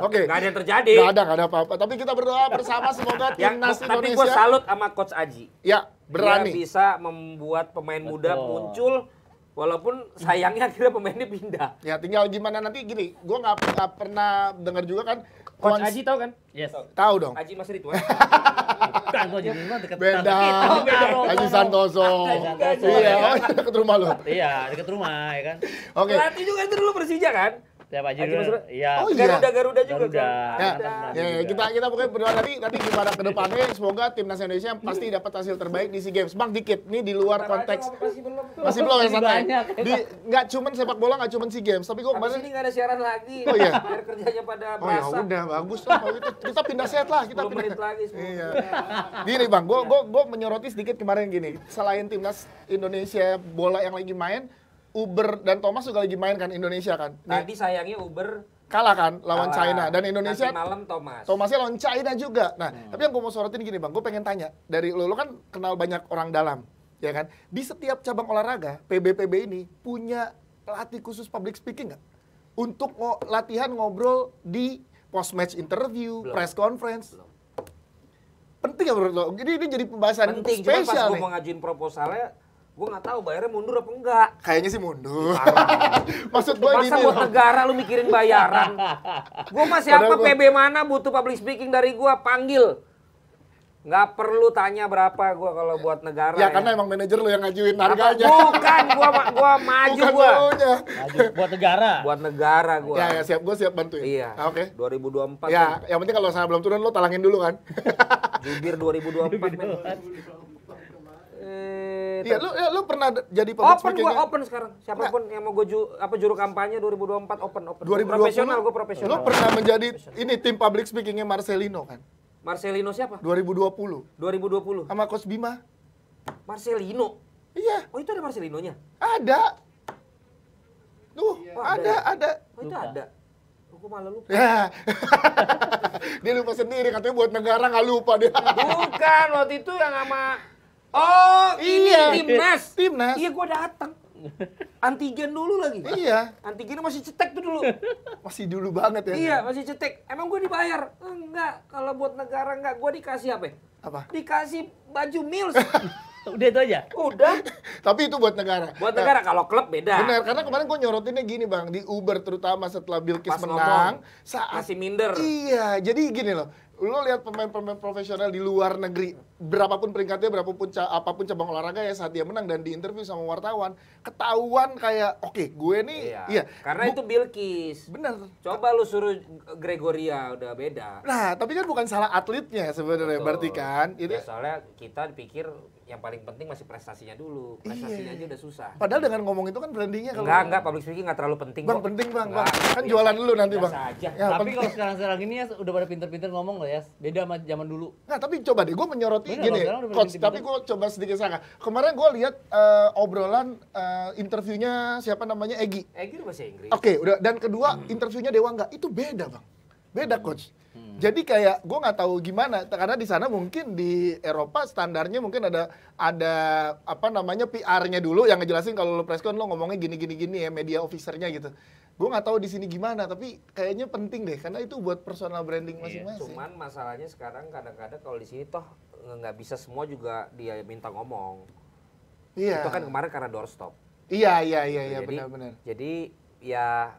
Oke. Okay. Gak ada yang terjadi. Gak ada, gak ada apa-apa. Tapi kita berdoa bersama semoga timnas Indonesia. Tapi gue salut sama Coach Aji. Ya, berani. Dia bisa membuat pemain Betul. muda muncul. Walaupun sayangnya akhirnya pemainnya pindah. Ya tinggal gimana nanti gini, gue nggak pernah dengar juga kan. Coach Aji tahu kan? Yes. Tahu dong. Aji Mas Ridwan. Bukan, kok jadi rumah dekat beda. Aji Santoso. Iya, dekat rumah lo. Iya, dekat rumah ya kan. Oke. Pelatih juga itu dulu Persija kan? Siapa Aji dulu? Iya. Garuda Garuda juga kan. Ya, kita kita pokoknya berdoa nanti nanti gimana ke depannya semoga timnas Indonesia pasti dapat hasil terbaik di SEA Games. Bang dikit nih di luar konteks. Masih belum ya santai. Di enggak cuman sepak bola, enggak cuman SEA Games, tapi gua kemarin ini enggak ada siaran lagi. Oh iya. Biar kerjanya pada basah. Oh ya udah bagus lah kalau itu. Kita pindah set lah, kita pindah lagi. Iya. Gini Bang, gua gua gua menyoroti sedikit kemarin gini. Selain timnas Indonesia bola yang lagi main Uber dan Thomas juga lagi main kan Indonesia kan. Tadi sayangnya Uber kalah kan lawan kalah. China dan Indonesia. Nanti malam Thomas. Thomasnya lawan China juga. Nah, hmm. tapi yang gue mau sorotin gini Bang, gue pengen tanya dari lo, lo kan kenal banyak orang dalam, ya kan? Di setiap cabang olahraga P B P B ini punya pelatih khusus public speaking nggak? Untuk ngo latihan ngobrol di post match interview, Belum. press conference. Belum. Penting ya menurut lo? Jadi ini jadi pembahasan penting. Spesial. Penting. Pas gue mau ngajuin proposalnya. Gue gak tahu bayarnya mundur apa enggak. Kayaknya sih mundur. Maksud gue gini. Masa buat negara lu mikirin bayaran. Gue masih apa P B mana butuh public speaking dari gue, panggil. Gak perlu tanya berapa gue kalau buat negara. Ya, ya karena emang manajer lu yang ngajuin harganya. Bukan, gue gua maju gue. Buat negara. Buat negara gue. Ya, ya siap, gue siap bantuin. Iya. Nah, oke. Okay. dua ribu dua puluh empat. Ya, kan. Yang penting kalau sana belum turun lu talangin dulu kan. Jubir dua ribu dua puluh empat. Iya, lu lu pernah jadi public speaking? Open gua open sekarang. Siapapun yang mau gua ju, apa juru kampanye dua ribu dua puluh empat open open. Profesional gua profesional. Lu pernah menjadi ini tim public speakingnya Marselino kan? Marselino siapa? dua ribu dua puluh. dua ribu dua puluh. Sama Coach Bima. Marselino. Iya. Oh, itu ada Marselinonya? Ada. Tuh, iya. ada ada. Oh, itu ada. Aku malah lupa. Ya. Dia lupa sendiri katanya buat negara nggak lupa dia. Bukan, waktu itu yang sama Oh, iya. ini timnas. Timnas. Iya, gua datang. Antigen dulu lagi. Iya. Antigennya masih cetek tuh dulu. Masih dulu banget ya. Iya, masih cetek. Emang gua dibayar? Enggak. Kalau buat negara enggak, gua dikasih apa? Apa? Dikasih baju Mills. Udah itu aja? Udah. Tapi itu buat negara. Buat negara, nah, kalau klub beda. Benar, karena kemarin gue nyorotinnya gini bang, di Uber terutama setelah Bilqis pas menang. Ngomong, saat masih minder. Iya, jadi gini loh. Lo lihat pemain-pemain profesional di luar negeri, berapapun peringkatnya, berapapun ca apapun cabang olahraga ya saat dia menang dan diinterview sama wartawan, ketahuan kayak oke okay, gue nih, iya. iya karena Bu itu Bilqis. Bener. Coba lu suruh Gregoria udah beda. Nah tapi kan bukan salah atletnya sebenarnya, berarti kan. Ini ya, soalnya kita pikir yang paling penting masih prestasinya dulu, prestasinya iya. aja udah susah. Padahal dengan ngomong itu kan brandingnya kalau enggak enggak public speaking nggak terlalu penting. Bang kok. penting bang, bang. kan iya, jualan dulu iya, nanti bang. Aja. Ya, tapi kalau sekarang-sekarang ini ya udah pada pinter-pinter ngomong loh ya, beda sama zaman dulu. Nah tapi coba deh, gue menyoroti bener, gini, loh, coach. Pinter -pinter. Tapi gue coba sedikit sangka. Kemarin gue lihat uh, obrolan uh, interviewnya siapa namanya Egy. Egy bahasa Inggris. Oke, okay, udah. Dan kedua hmm. interviewnya Dewangga itu beda bang, beda coach. Jadi kayak gue nggak tahu gimana, karena di sana mungkin di Eropa standarnya mungkin ada ada apa namanya P R-nya dulu yang ngejelasin kalau lo preskon lo ngomongnya gini gini gini ya media officernya gitu. Gue nggak tahu di sini gimana, tapi kayaknya penting deh karena itu buat personal branding masing-masing. Cuman masalahnya sekarang kadang-kadang kalau di sini toh nggak bisa semua juga dia minta ngomong. Iya. Itu kan kemarin karena doorstop. Iya iya iya iya benar-benar. Jadi ya.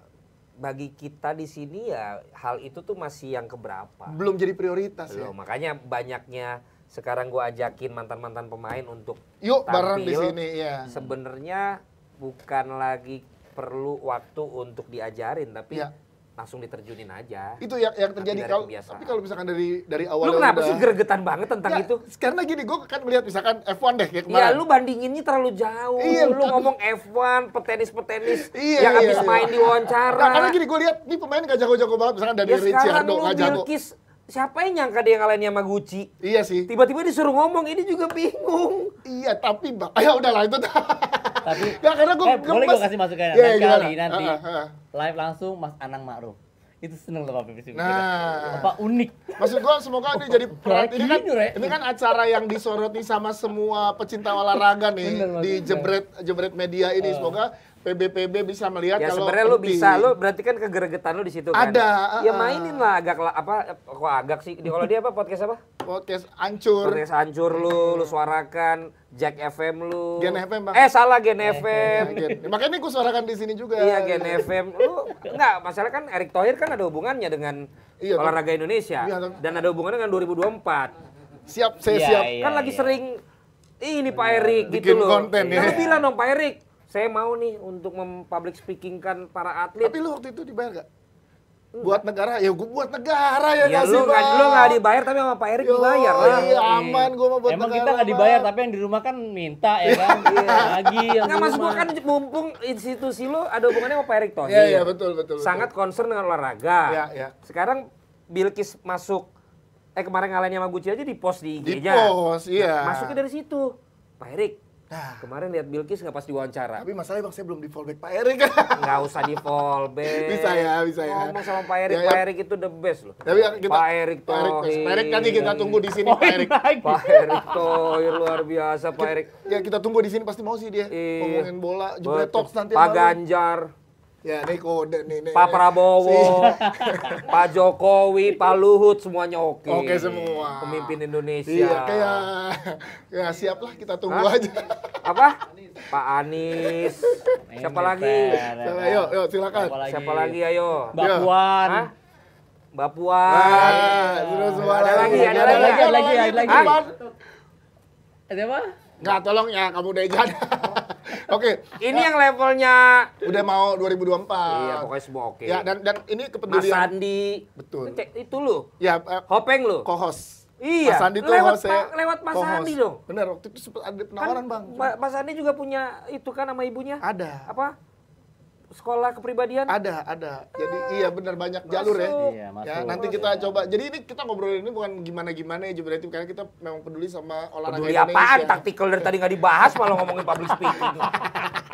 Bagi kita di sini ya hal itu tuh masih yang keberapa. Belum jadi prioritas Belum. ya. Makanya banyaknya sekarang gua ajakin mantan-mantan pemain untuk yuk bareng di sini ya. Sebenarnya bukan lagi perlu waktu untuk diajarin tapi ya. langsung diterjunin aja. Itu yang, yang terjadi kalau tapi kalau misalkan dari dari awal. Lu kenapa udah... sih gregetan banget tentang ya, itu? Karena gini, gue kan melihat misalkan F satu deh kayak kemarin. Ya lu bandinginnya terlalu jauh. Iya, lu ngomong F satu, petenis-petenis iya, yang habis iya, iya. main diwawancara. Nah, karena gini gue lihat nih pemain gak jago-jago banget misalkan dari ya, Ricciardo gak jago. Bilqis, siapa yang nyangka dia ngalahinnya sama Gucci? Iya sih. Tiba-tiba disuruh ngomong ini juga bingung. Iya, tapi Bang, ya udahlah itu. Tapi ya, karena gue eh, boleh gue kasih masukan yeah, nanti kali nanti uh, uh, uh. live langsung Mas Anang Ma'ruf itu seneng loh Pak P P C. Nah, apa unik? Maksud gue semoga ini jadi peran ini kan ini kan acara yang disoroti sama semua pecinta olahraga nih bener, di jebret jebret media ini uh. semoga P B P B bisa melihat ya, kalau sebenarnya lu bisa lu berarti kan kegeregetan lu di situ kan. Ada. Uh, ya mainin lah agak apa kok agak sih kalau dia apa podcast apa? Podcast hancur. Podcast hancur lu lu suarakan Jack F M lu. Gen F M Bang. Eh salah Gen F M. F M. Ya, Gen. Makanya ini ku suarakan di sini juga. Iya Gen F M. Lu enggak masalah kan Erick Thohir kan ada hubungannya dengan iya, olahraga kan. Indonesia iya, dan ada hubungannya dengan dua ribu dua puluh empat. Siap, saya iya, siap. Iya, kan iya, lagi iya. sering ini Pak Erick gitu loh. Konten ya. Lu bilang dong Pak Erick saya mau nih untuk mempublic speaking-kan para atlet. Tapi lu waktu itu dibayar gak? Enggak. Buat negara? Ya gue buat negara ya, ya gak sih Bang? Lu gak dibayar tapi sama Pak Erick dibayar lah. Iya aman gue mau buat emang negara. Emang kita gak dibayar tapi yang di rumah kan minta ya kan? Iya lagi yang di rumah. Nggak maksud gue kan mumpung institusi lu ada hubungannya sama Pak Erick Thohir. Iya iya betul betul. Sangat betul. concern dengan olahraga. Iya iya. Sekarang Bilqis masuk, eh kemarin ngalahinnya sama Gucci aja di post di I G-nya. Di post iya. Nah, masuknya dari situ. Pak Erick. Nah, kemarin lihat Bilqis nggak pas diwawancara. Tapi masalahnya bang saya belum di fallback Pak Erick. Nggak usah di fallback. Bisa ya, bisa ya. Ngomong sama Pak Erick, ya, ya. Pak Erick itu the best loh. Tapi kita, Pak Erick Thohir. Pak Erick nanti kita tunggu di sini Pak Erick. Pak Erick Thohir luar biasa Pak Erick. Ya kita tunggu di sini pasti mau sih dia. Iya. Ngomongin bola, jebret talks nanti. Pak Ganjar. Ya, ini kode nih, nih. Pak Prabowo, Pak Jokowi, Pak Luhut semuanya oke. Oke semua. Pemimpin Indonesia. Iya, kayak ya siaplah kita tunggu Hah? aja. Apa? Pak Anies. Siapa lagi? Siapa, ayo, ayo silakan. Siapa lagi? Siapa lagi ayo? Mbak Puan. Hah? Mbak Puan. Terus nah, ada, ada lagi, ada lagi, ada lagi, ada lagi. Ada apa? Enggak, tolong ya kamu udah jahat. Oke, okay. ini nah, yang levelnya udah mau dua ribu dua puluh empat. Iya, pokoknya semua oke. Okay. Ya, dan dan ini kepedulian Mas Sandi. Betul. Itu lu. Ya, uh, Hopeng lu. Co-host. Iya. Mas Sandi tuh lewat pa, lewat Mas Sandi dong. Bener, waktu itu sempat ada penawaran, kan, Bang. Cuma. Mas Sandi juga punya itu kan sama ibunya? Ada. Apa? Sekolah kepribadian? Ada, ada. Jadi ah, iya benar banyak masuk. jalur ya. Iya, masuk. Ya, nanti kita masuk. coba. Jadi ini kita ngobrolin ini bukan gimana-gimana ya Jebret Team karena kita memang peduli sama olahraga peduli Indonesia. Peduli apaan? Taktikal dari tadi nggak dibahas malah ngomongin public speaking.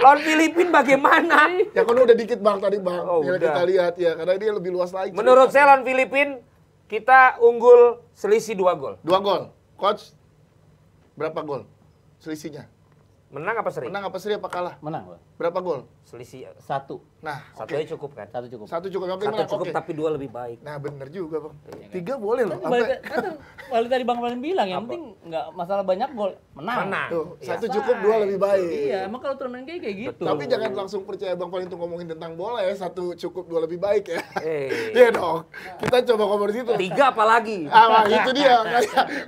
Lawan Filipina bagaimana? Ya kan udah dikit Bang tadi Bang. Oh, ya, kita lihat ya karena dia lebih luas lagi. Menurut saya lawan Filipina kita unggul selisih dua gol. Dua gol. Coach berapa gol selisihnya? Menang apa seri? Menang apa seri apa kalah? Menang. Berapa gol? Selisih satu. Nah, satunya okay. cukup kan? Satu cukup. Satu cukup, satu menang, cukup okay. tapi dua lebih baik. Nah, bener juga Bang. Iya, Tiga kan? boleh loh. Kalau tadi Bang Valin bilang, yang penting nggak masalah banyak gol, menang. menang. Tuh, satu ya. cukup, dua lebih baik. Iya, emang kalau turnamen kayak kayak gitu. Tapi jangan langsung percaya Bang Valin tuh ngomongin tentang bola ya, satu cukup, dua lebih baik ya. Iya dong. Kita coba ngomong di situ. Tiga apalagi? Ah, itu dia.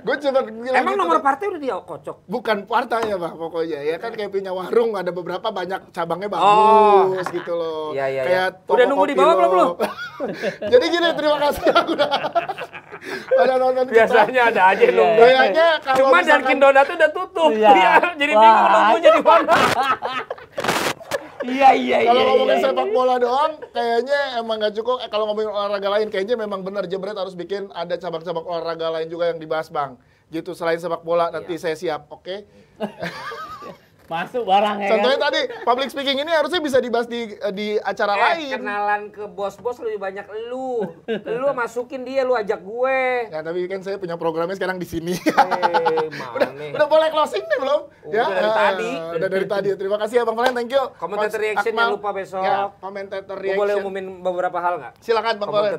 Gue coba bilang Emang nomor partai udah dia kocok? Bukan partai ya Bang, pokoknya ya. Kan kayak punya warung, ada beberapa banyak cabangnya bagus oh. gitu loh. Ya, ya, kayak ya. Udah nunggu di bawah belum belum? Jadi gini, terima kasih aku udah pada nonton kita. Biasanya ada aja yeah. nunggu. Kayaknya kalau cuma misalkan... Dunkin Donat udah tutup. Yeah. Ya, jadi bingung nunggunya di mana. Iya iya iya. Kalau ngomongin sepak bola doang, kayaknya emang nggak cukup. Eh, kalau ngomongin olahraga lain, kayaknya memang benar Jebret harus bikin ada cabang-cabang olahraga lain juga yang dibahas Bang. Gitu selain sepak bola nanti ya. saya siap, oke? Okay? Masuk barangnya. Contohnya kan? tadi public speaking ini harusnya bisa dibahas di di acara eh, lain. Kenalan ke bos-bos lebih banyak lu. Lu masukin dia, lu ajak gue. Ya tapi kan saya punya programnya sekarang di sini. Eh, udah, udah boleh closing nih belum? Udah ya, dari uh, tadi. Udah dari tadi. Terima kasih ya Bang Valen, thank you. Commentator reaction jangan lupa besok. Ya, commentator reaction. Lu boleh umumin beberapa hal nggak? Silakan Bang Valen.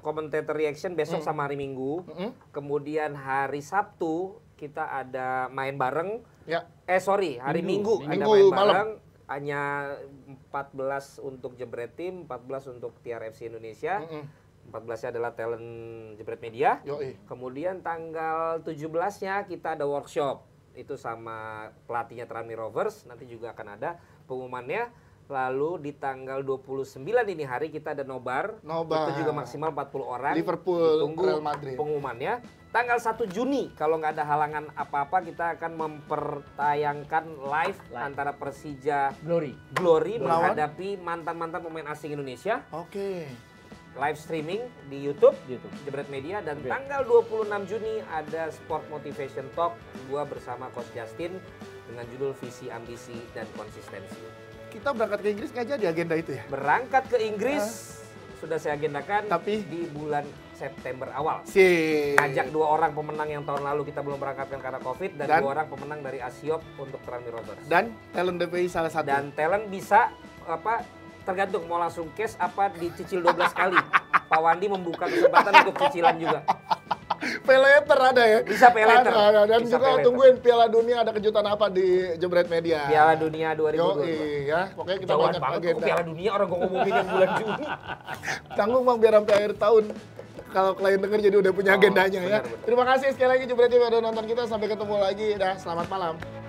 Commentator reaction besok hmm. sama hari Minggu. Hmm. Kemudian hari Sabtu kita ada main bareng. Ya. Eh sorry, hari Minggu, Minggu ada main bareng, hanya empat belas untuk Jebret Team, empat belas untuk T R F C Indonesia, empat belasnya adalah talent Jebret Media. Yoi. Kemudian tanggal tujuh belasnya kita ada workshop, itu sama pelatihnya Tranmere Rovers, nanti juga akan ada pengumumannya. Lalu di tanggal dua puluh sembilan ini hari kita ada nobar, nobar. Itu juga maksimal empat puluh orang. Liverpool, ditunggu Real Madrid. Pengumumannya tanggal satu Juni, kalau nggak ada halangan apa-apa kita akan mempertayangkan live, live. antara Persija Glory, Glory menghadapi mantan-mantan pemain asing Indonesia. Oke. Okay. Live streaming di YouTube, YouTube. Jebret Media, dan okay. tanggal dua puluh enam Juni ada Sport Motivation Talk gua bersama Coach Justin dengan judul Visi, Ambisi, dan Konsistensi. Kita berangkat ke Inggris nggak jadi agenda itu ya? Berangkat ke Inggris uh, sudah saya agendakan tapi di bulan September awal. Si. Ajak dua orang pemenang yang tahun lalu kita belum berangkatkan karena Covid dan, dan dua orang pemenang dari Asiop untuk Tranmere Rovers. Dan talent D P I salah satu. Dan talent bisa apa tergantung mau langsung cash apa dicicil dua belas kali. Pak Wandi membuka kesempatan untuk cicilan juga. Peleter ada ya? Bisa peleter. Ada, dan bisa juga peleter. Tungguin Piala Dunia ada kejutan apa di Jebret Media. Piala Dunia dua ribu dua puluh dua. Yo, iya, pokoknya kita banyak agenda. Piala Dunia orang gue ngomongin yang bulan Juni. Tanggung Bang biar sampai akhir tahun. Kalau klien denger jadi udah punya oh, agendanya bener, ya. Bener. Terima kasih sekali lagi Jebret Media udah nonton kita. Sampai ketemu lagi. Dah, selamat malam.